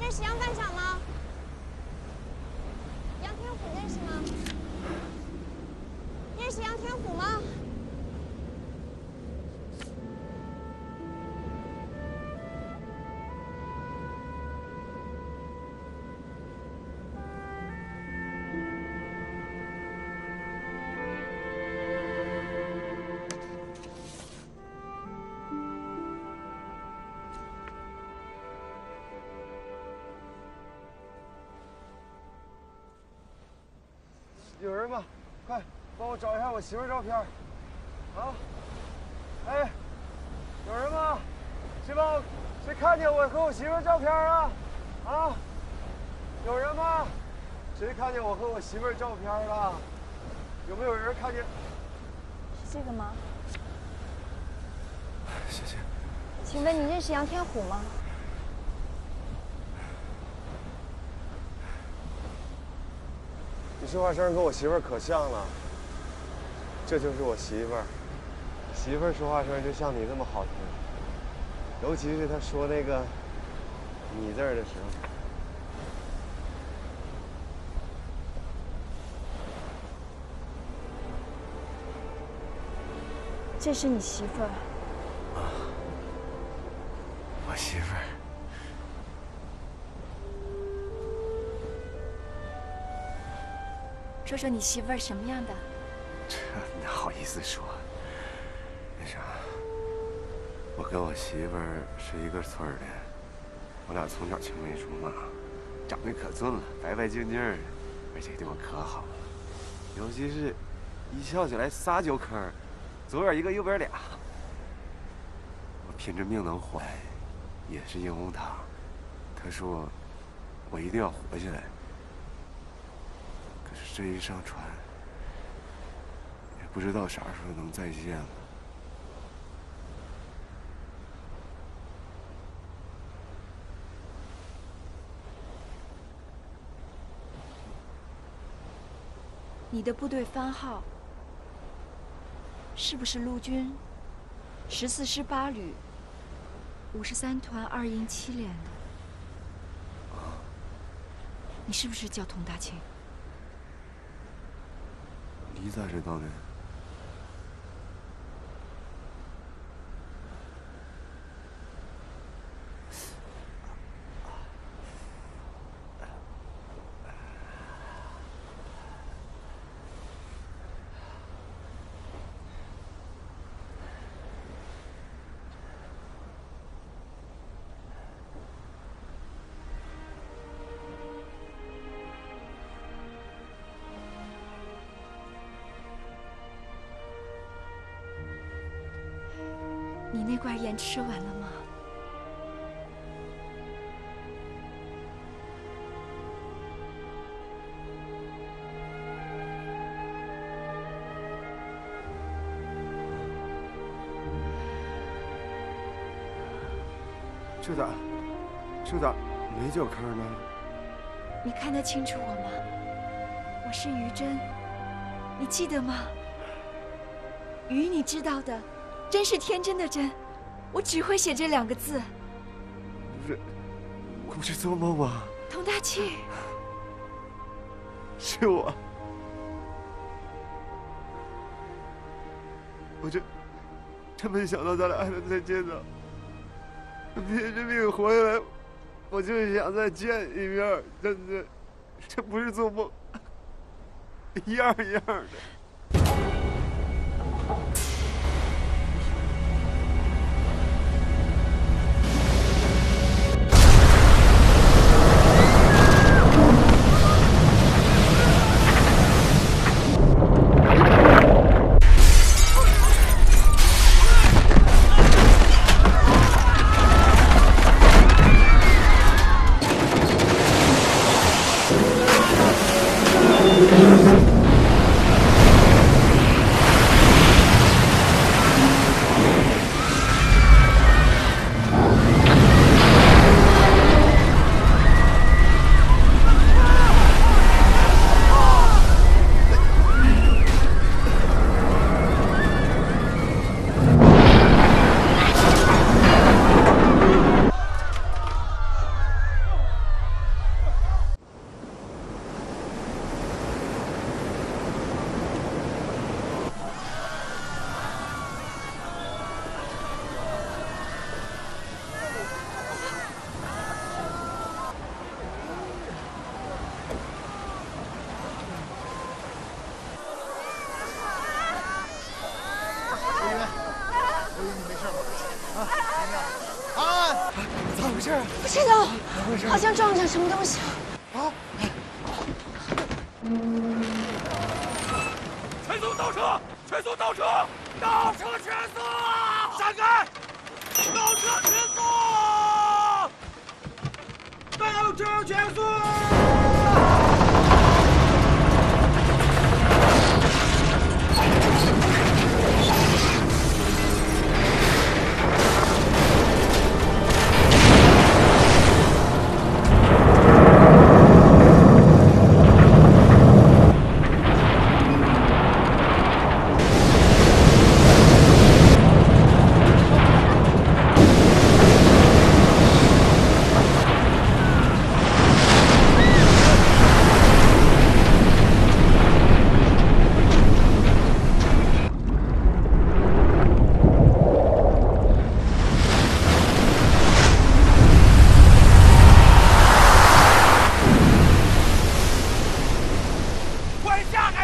认识杨班长吗？杨天虎认识吗？认识杨天虎吗？有人吗？快帮我找一下我媳妇照片。啊！哎，有人吗？谁帮我？谁看见我和我媳妇照片啊？啊！有人吗？谁看见我和我媳妇照片了？有没有人看见？是这个吗？谢谢。请问你认识杨天虎吗？ 你说话声跟我媳妇儿可像了，这就是我媳妇儿。媳妇儿说话声就像你那么好听，尤其是她说那个“你”字儿的时候。这是你媳妇儿。啊，我媳妇儿。说说你媳妇儿什么样的？这哪好意思说？那啥，我跟我媳妇儿是一个村儿的，我俩从小青梅竹马，长得可俊了，白白净净的，而且对我可好了，尤其是，一笑起来撒酒坑，左边一个，右边俩。我拼着命能活，也是因为她。她说，我一定要活下来。 这一上船，也不知道啥时候能再见了。你的部队番号是不是陆军十四师八旅五十三团二营七连的？啊，你是不是叫佟大庆？ 你咋知道的？你那块盐吃完了吗？这咋，这咋没酒坑呢？你看得清楚我吗？我是于真，你记得吗？于，你知道的。 真是天真的真，我只会写这两个字。不是，我不是做梦吗？佟大庆，是我。我这真没想到咱俩还能再见到。拼着命活下来，我就是想再见一面，真的，这不是做梦，一样一样的。 什么东西啊！啊！全速倒车！全速倒车！倒车全速！闪开！倒车全速！倒车全速！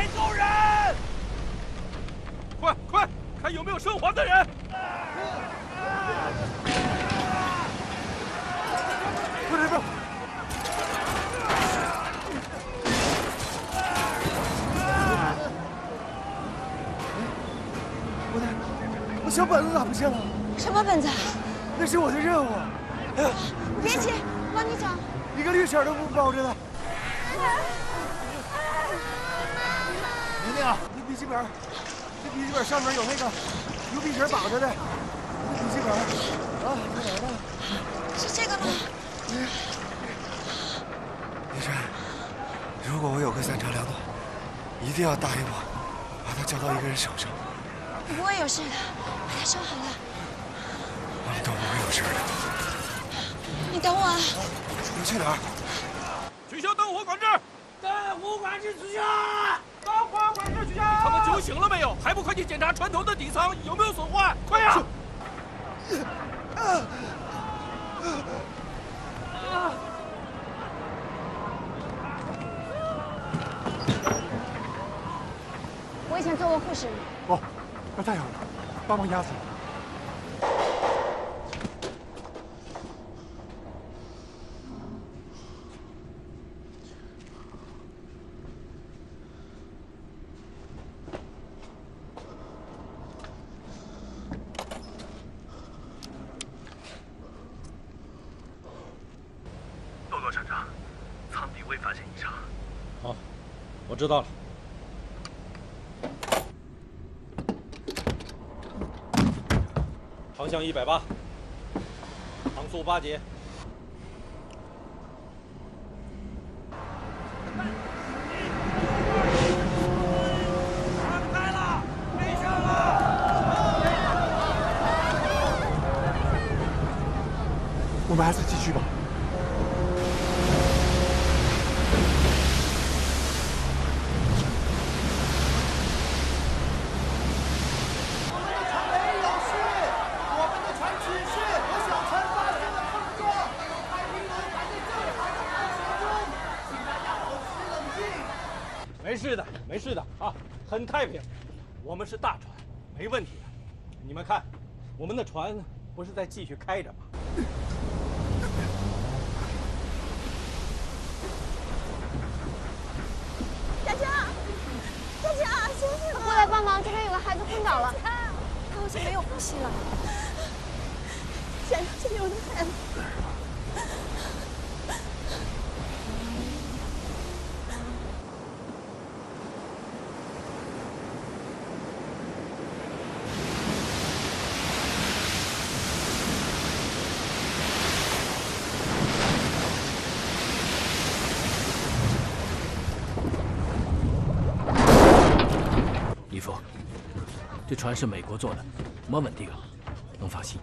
海族人！快快，看有没有生还的人！快这边！ 我小本子咋不见了？什么本子？那是我的任务。哎呀，你别急，我帮你找。一个绿色的布包着呢。玲玲，那笔记本，那笔记本上面有那个有笔绳绑着的，那笔记本啊，在哪呢？是这个吗？没事，如果我有个三长两短，一定要答应我，把它交到一个人手上。 你不会有事的，把它收好了。我们都不会有事的。你等我啊！你去哪儿？取消灯火管制！灯火管制取消！灯火管制取消！他们酒醒了没有？还不快去检查船头的底舱有没有损坏！快呀！我以前做过护士。哦。 那太好了，帮忙压死了。报告船长，舱底未发现异常。好，我知道了。 航向一百八，航速八节。看开了，没事了。我们还是继续吧。 没事的啊，很太平。我们是大船，没问题的。你们看，我们的船不是在继续开着吗？佳佳，佳佳，醒醒啊！过来帮忙，这边有个孩子昏倒了，他好像没有呼吸了。佳佳，这边有个孩子。 这船是美国做的，蛮稳定啊，能放心。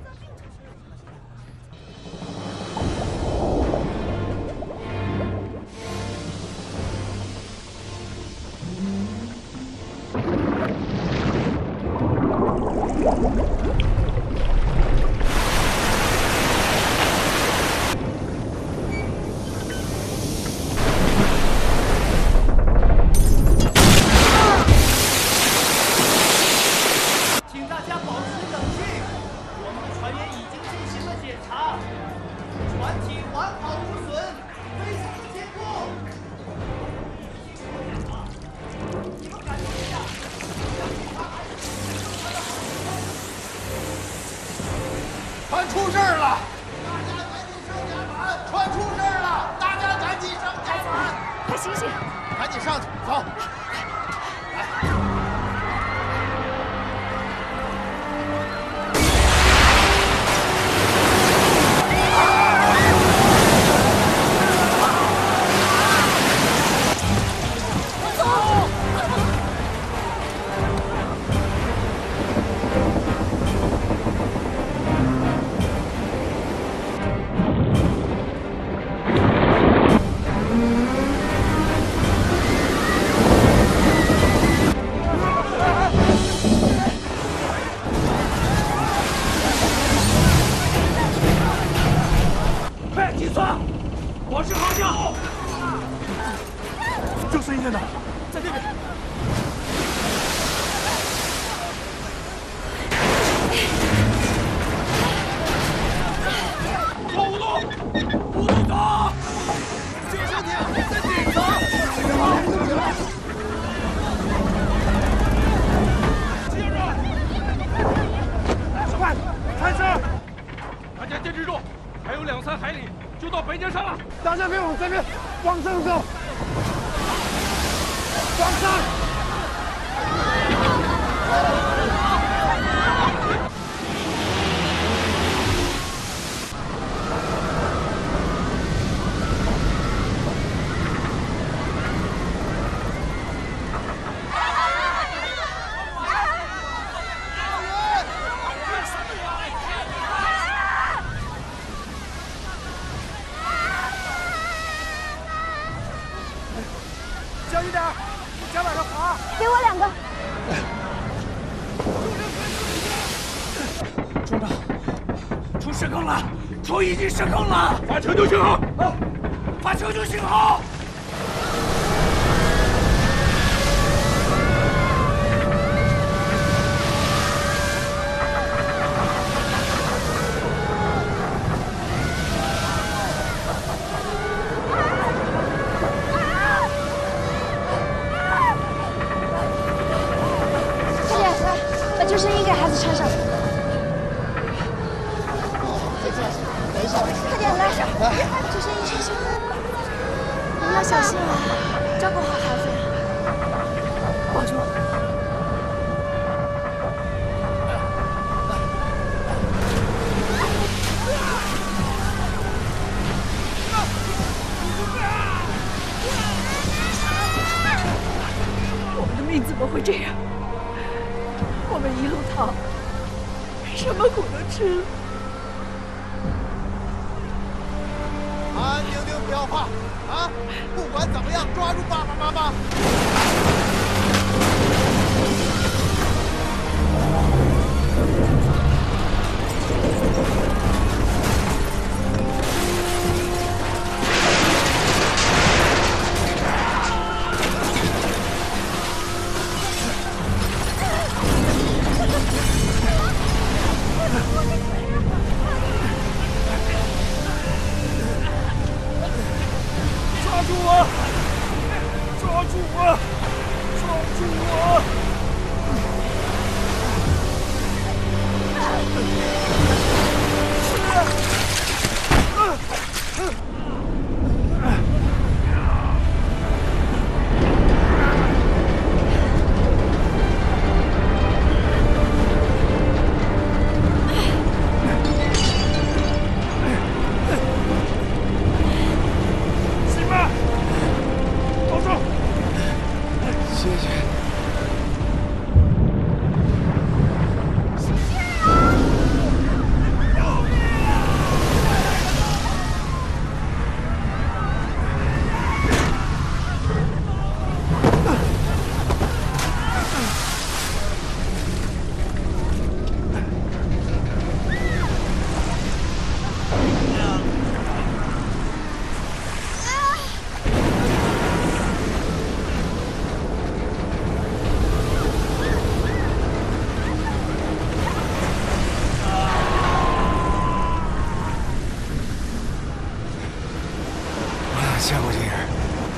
我是航向，救生衣在哪？在这边。不准走！救生艇还在顶层，走！ 三声，大家坚持住，还有两三海里就到北京上了。大家别往这边，往上走，往上。都已经升空了，发求救信号！啊，发求救信号！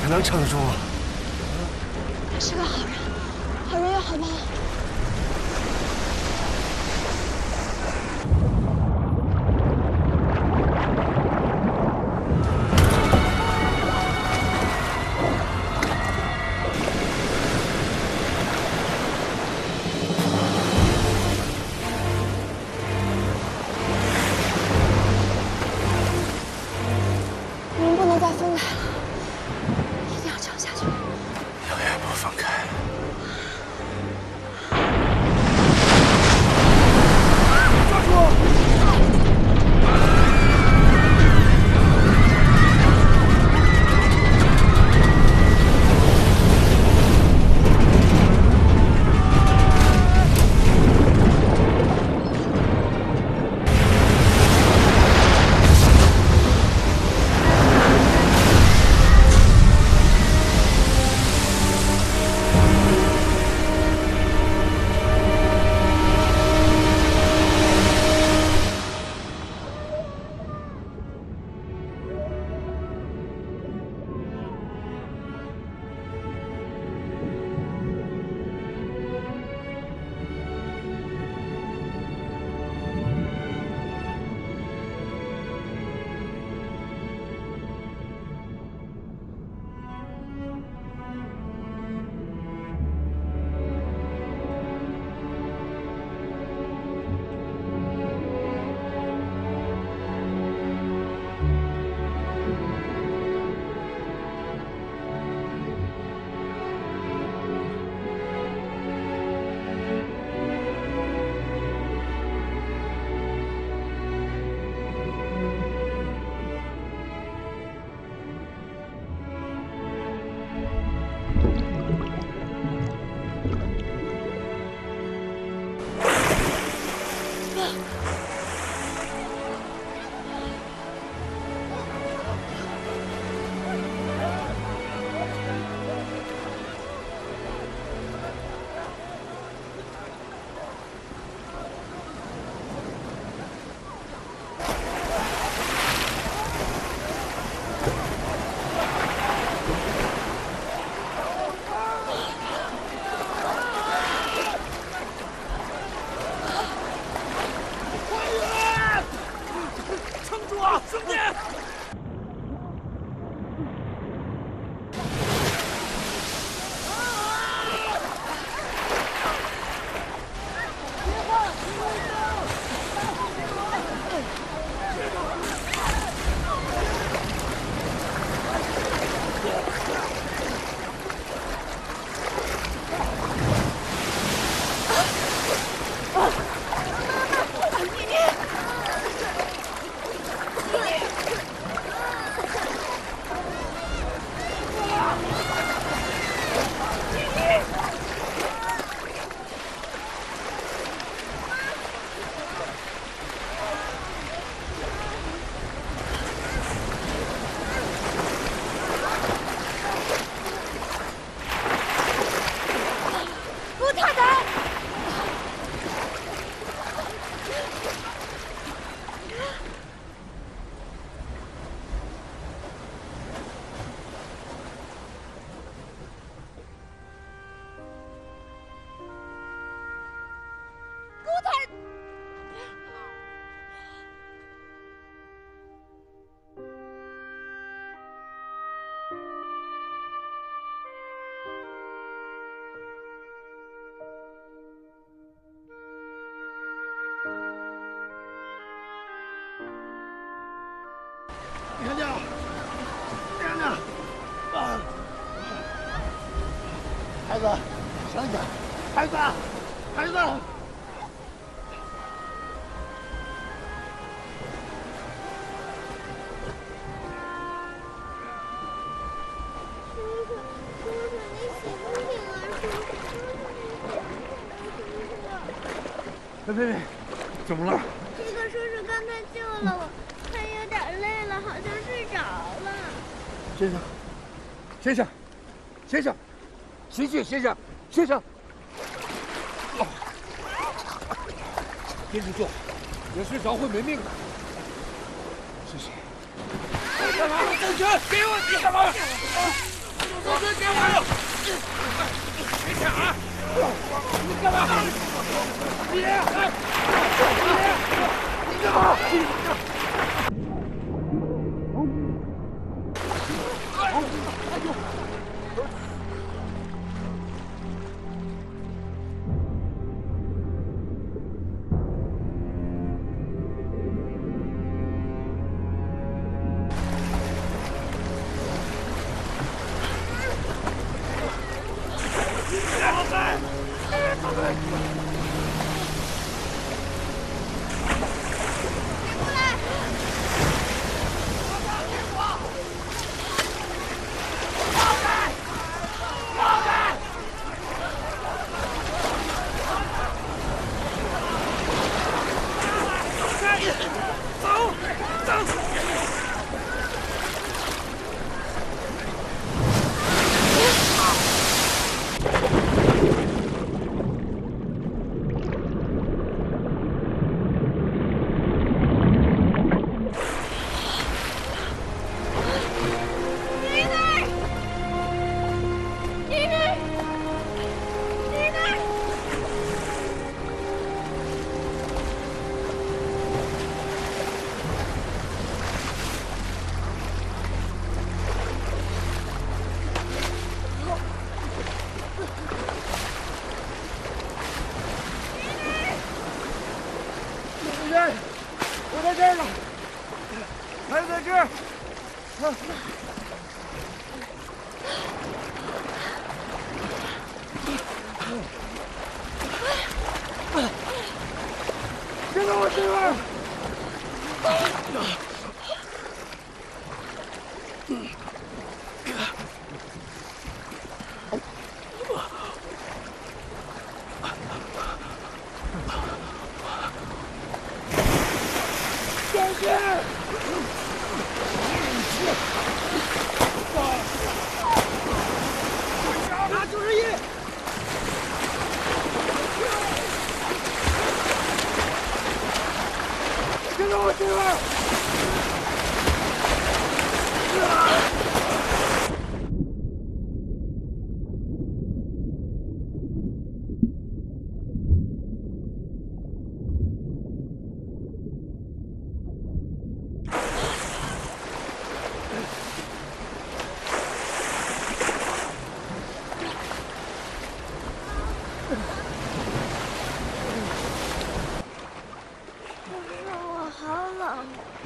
能撑得住吗？他是个好人，好人要好报。你们不能再分开了。 永远不分开。娘娘，娘娘，啊！孩子，醒醒！孩子，孩子！ 哎，贝贝，怎么了？这个叔叔刚才救了我，他有点累了，好像睡着了。先生，先生，先生，醒醒，先生，先生，坚持做，别睡着会没命的。谢谢。干嘛？张军，给我！你干嘛？张军，给我！别抢啊！你干嘛？ 你，你干嘛？您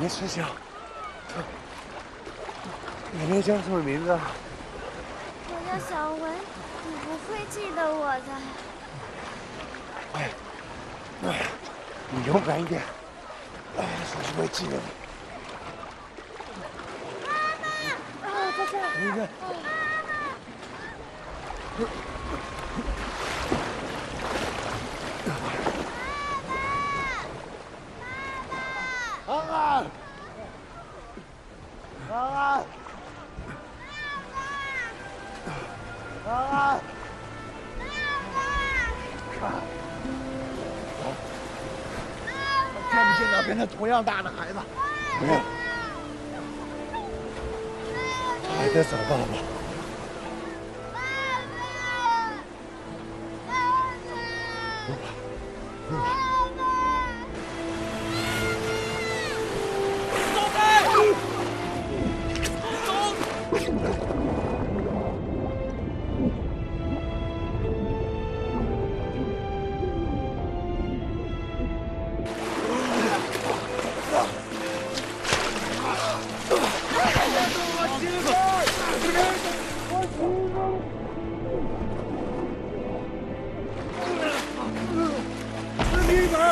醒醒！奶奶叫什么名字？我叫小文，你不会记得我的。哎，哎，你勇敢一点，哎，总是会记得你。妈妈，啊，在这儿。你看。妈妈。 同样大的孩子，没有，孩子找到了。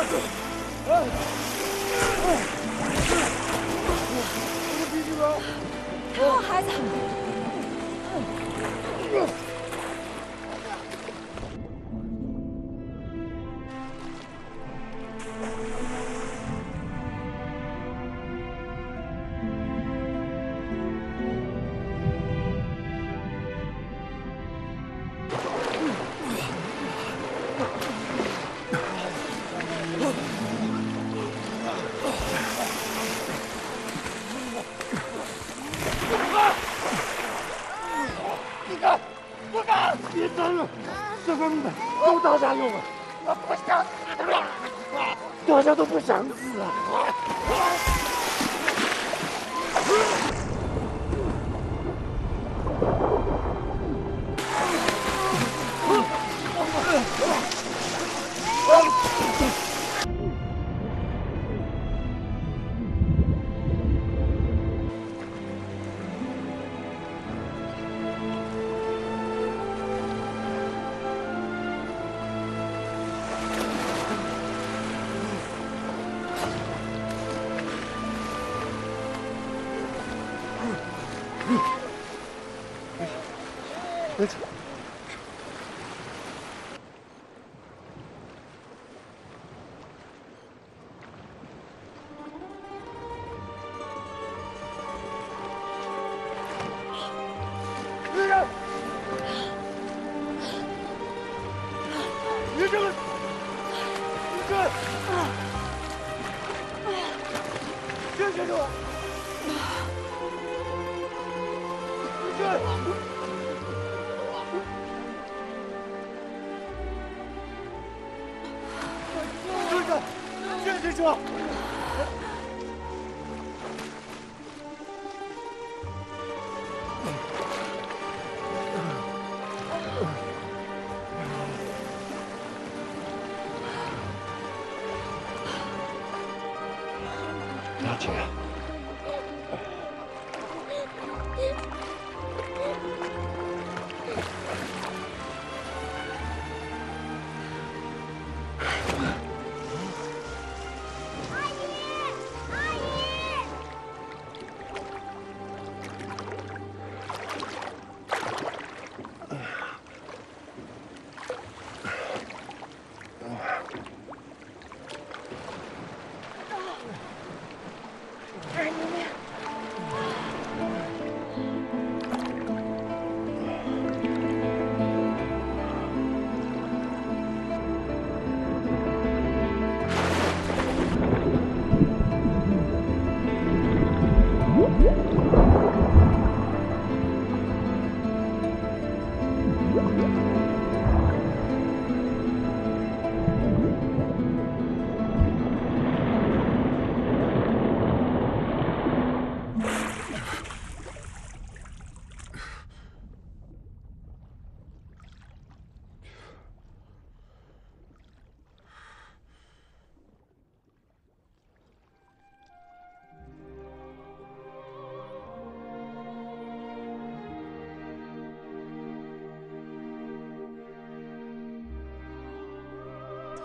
看好孩子。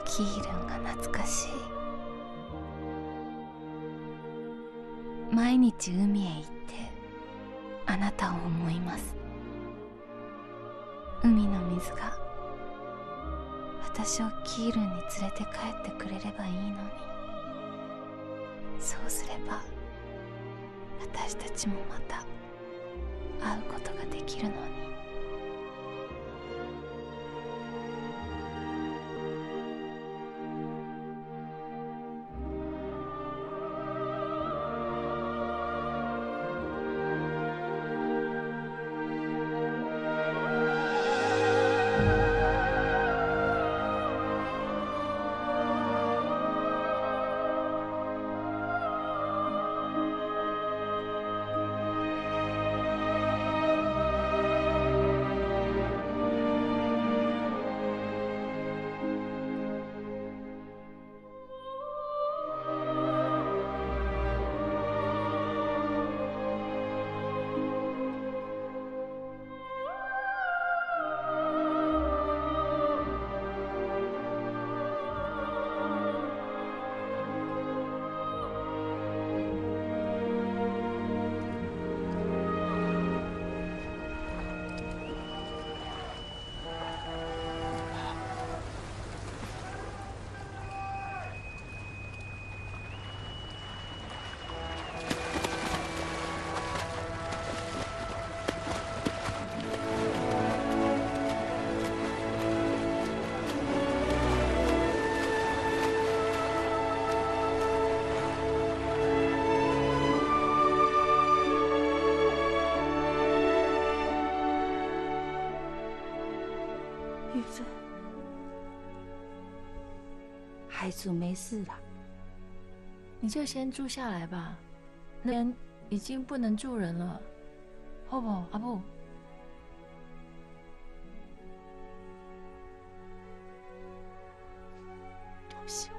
キールンが懐かしい。毎日海へ行ってあなたを思います。海の水が私をキールンに連れて帰ってくれればいいのに。そうすれば私たちもまた会うことができるのに。玉芬，孩子没事了，你就先住下来吧。那边已经不能住人了，好不好，阿布？对不起。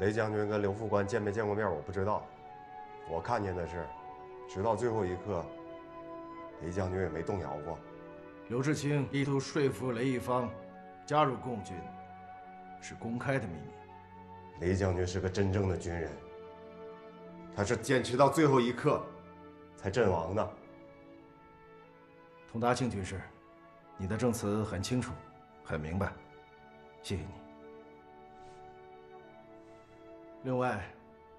雷将军跟刘副官见没见过面，我不知道。我看见的是，直到最后一刻，雷将军也没动摇过。刘志清意图说服雷一方加入共军，是公开的秘密。雷将军是个真正的军人，他是坚持到最后一刻才阵亡的。佟大庆军士，你的证词很清楚，很明白，谢谢你。 另外，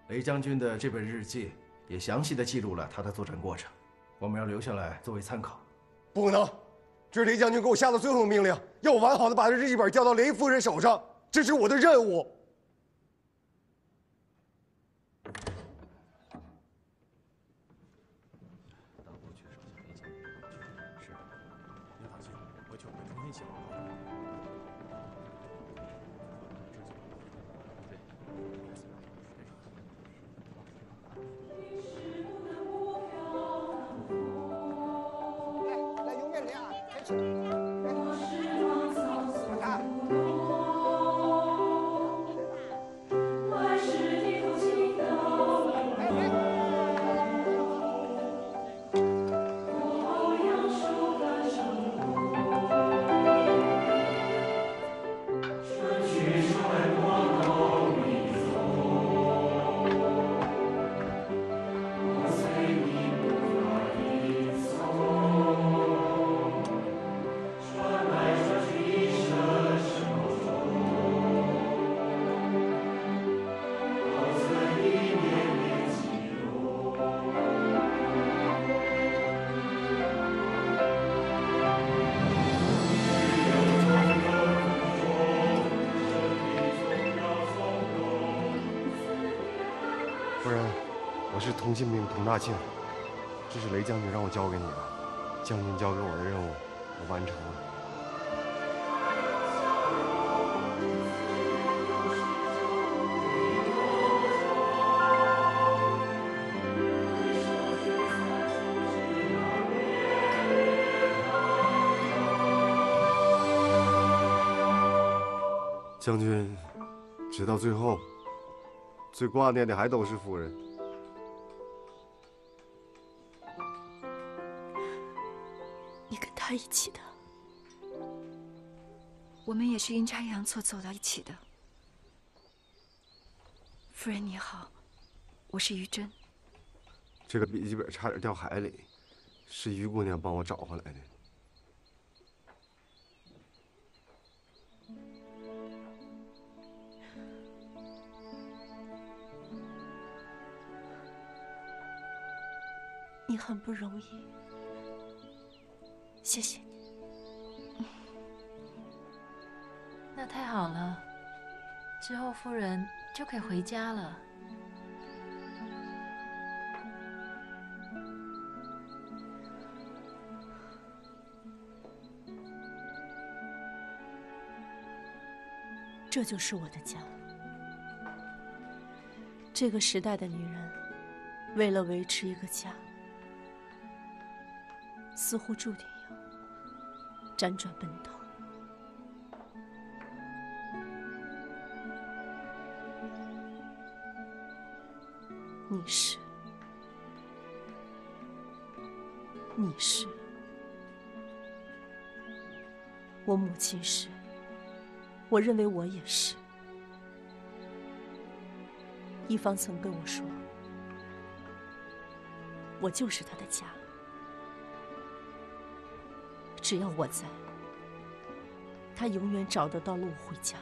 雷将军的这本日记也详细的记录了他的作战过程，我们要留下来作为参考。不可能，这是雷将军给我下的最后命令，要我完好的把这日记本交到雷夫人手上，这是我的任务。是，刘大庆，我去，我们重新写报告。 佟信兵、佟大庆，这是雷将军让我交给你的，将军交给我的任务，我完成了。 将军，直到最后，最挂念的还都是夫人。 一起的，我们也是阴差阳错走到一起的。夫人你好，我是于真。这个笔记本差点掉海里，是于姑娘帮我找回来的。你很不容易。 谢谢你，那太好了，之后夫人就可以回家了。这就是我的家。这个时代的女人，为了维持一个家，似乎注定。 辗转奔逃，你是，你是，我母亲是，我认为我也是。一方曾跟我说，我就是他的家。 只要我在，他永远找得到路回家。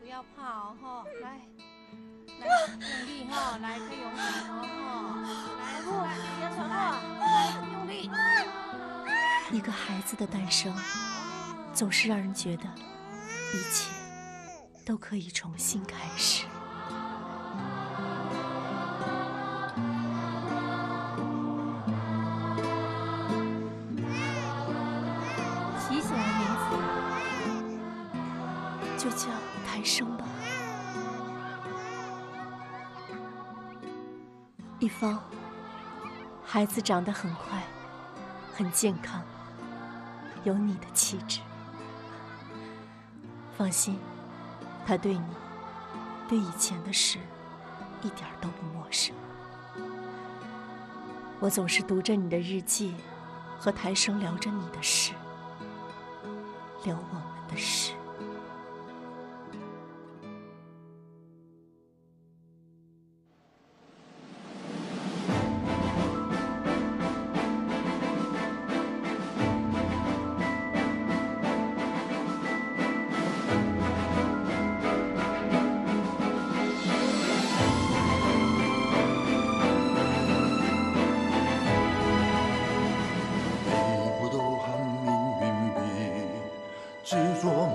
不要怕哦，吼！来，来，用力吼！来，可以用力哦，吼！来，来，别沉默，用力。一个孩子的诞生，总是让人觉得一切都可以重新开始。生吧。一方，孩子长得很快，很健康，有你的气质。放心，他对你，对以前的事，一点都不陌生。我总是读着你的日记，和台生聊着你的事，聊我们的事。 执着，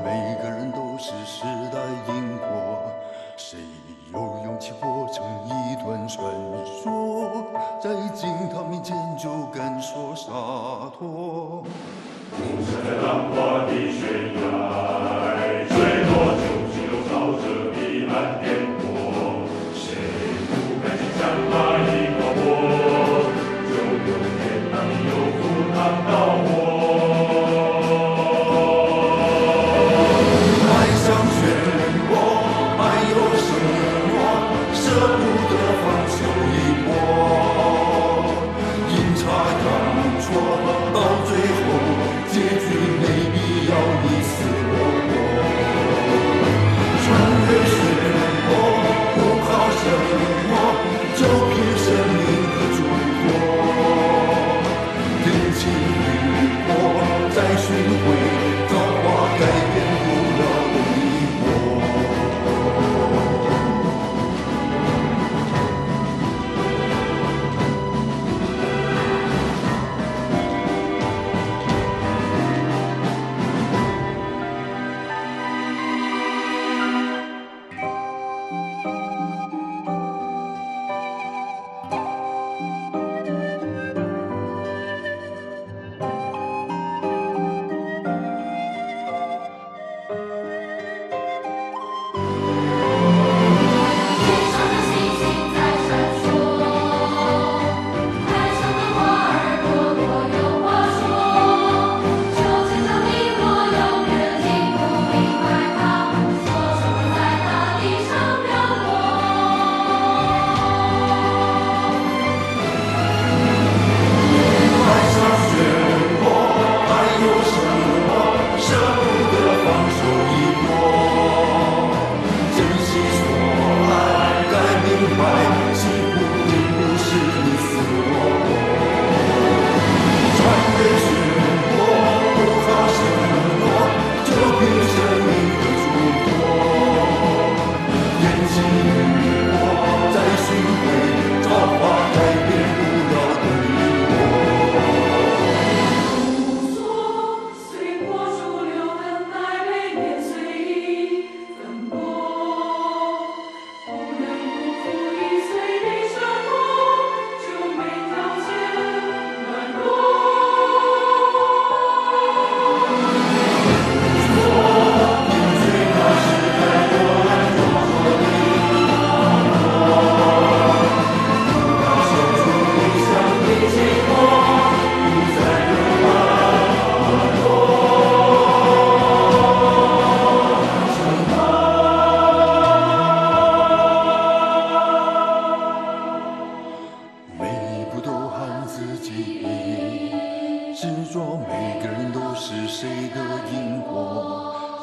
每个人都是谁的因果？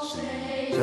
谁在？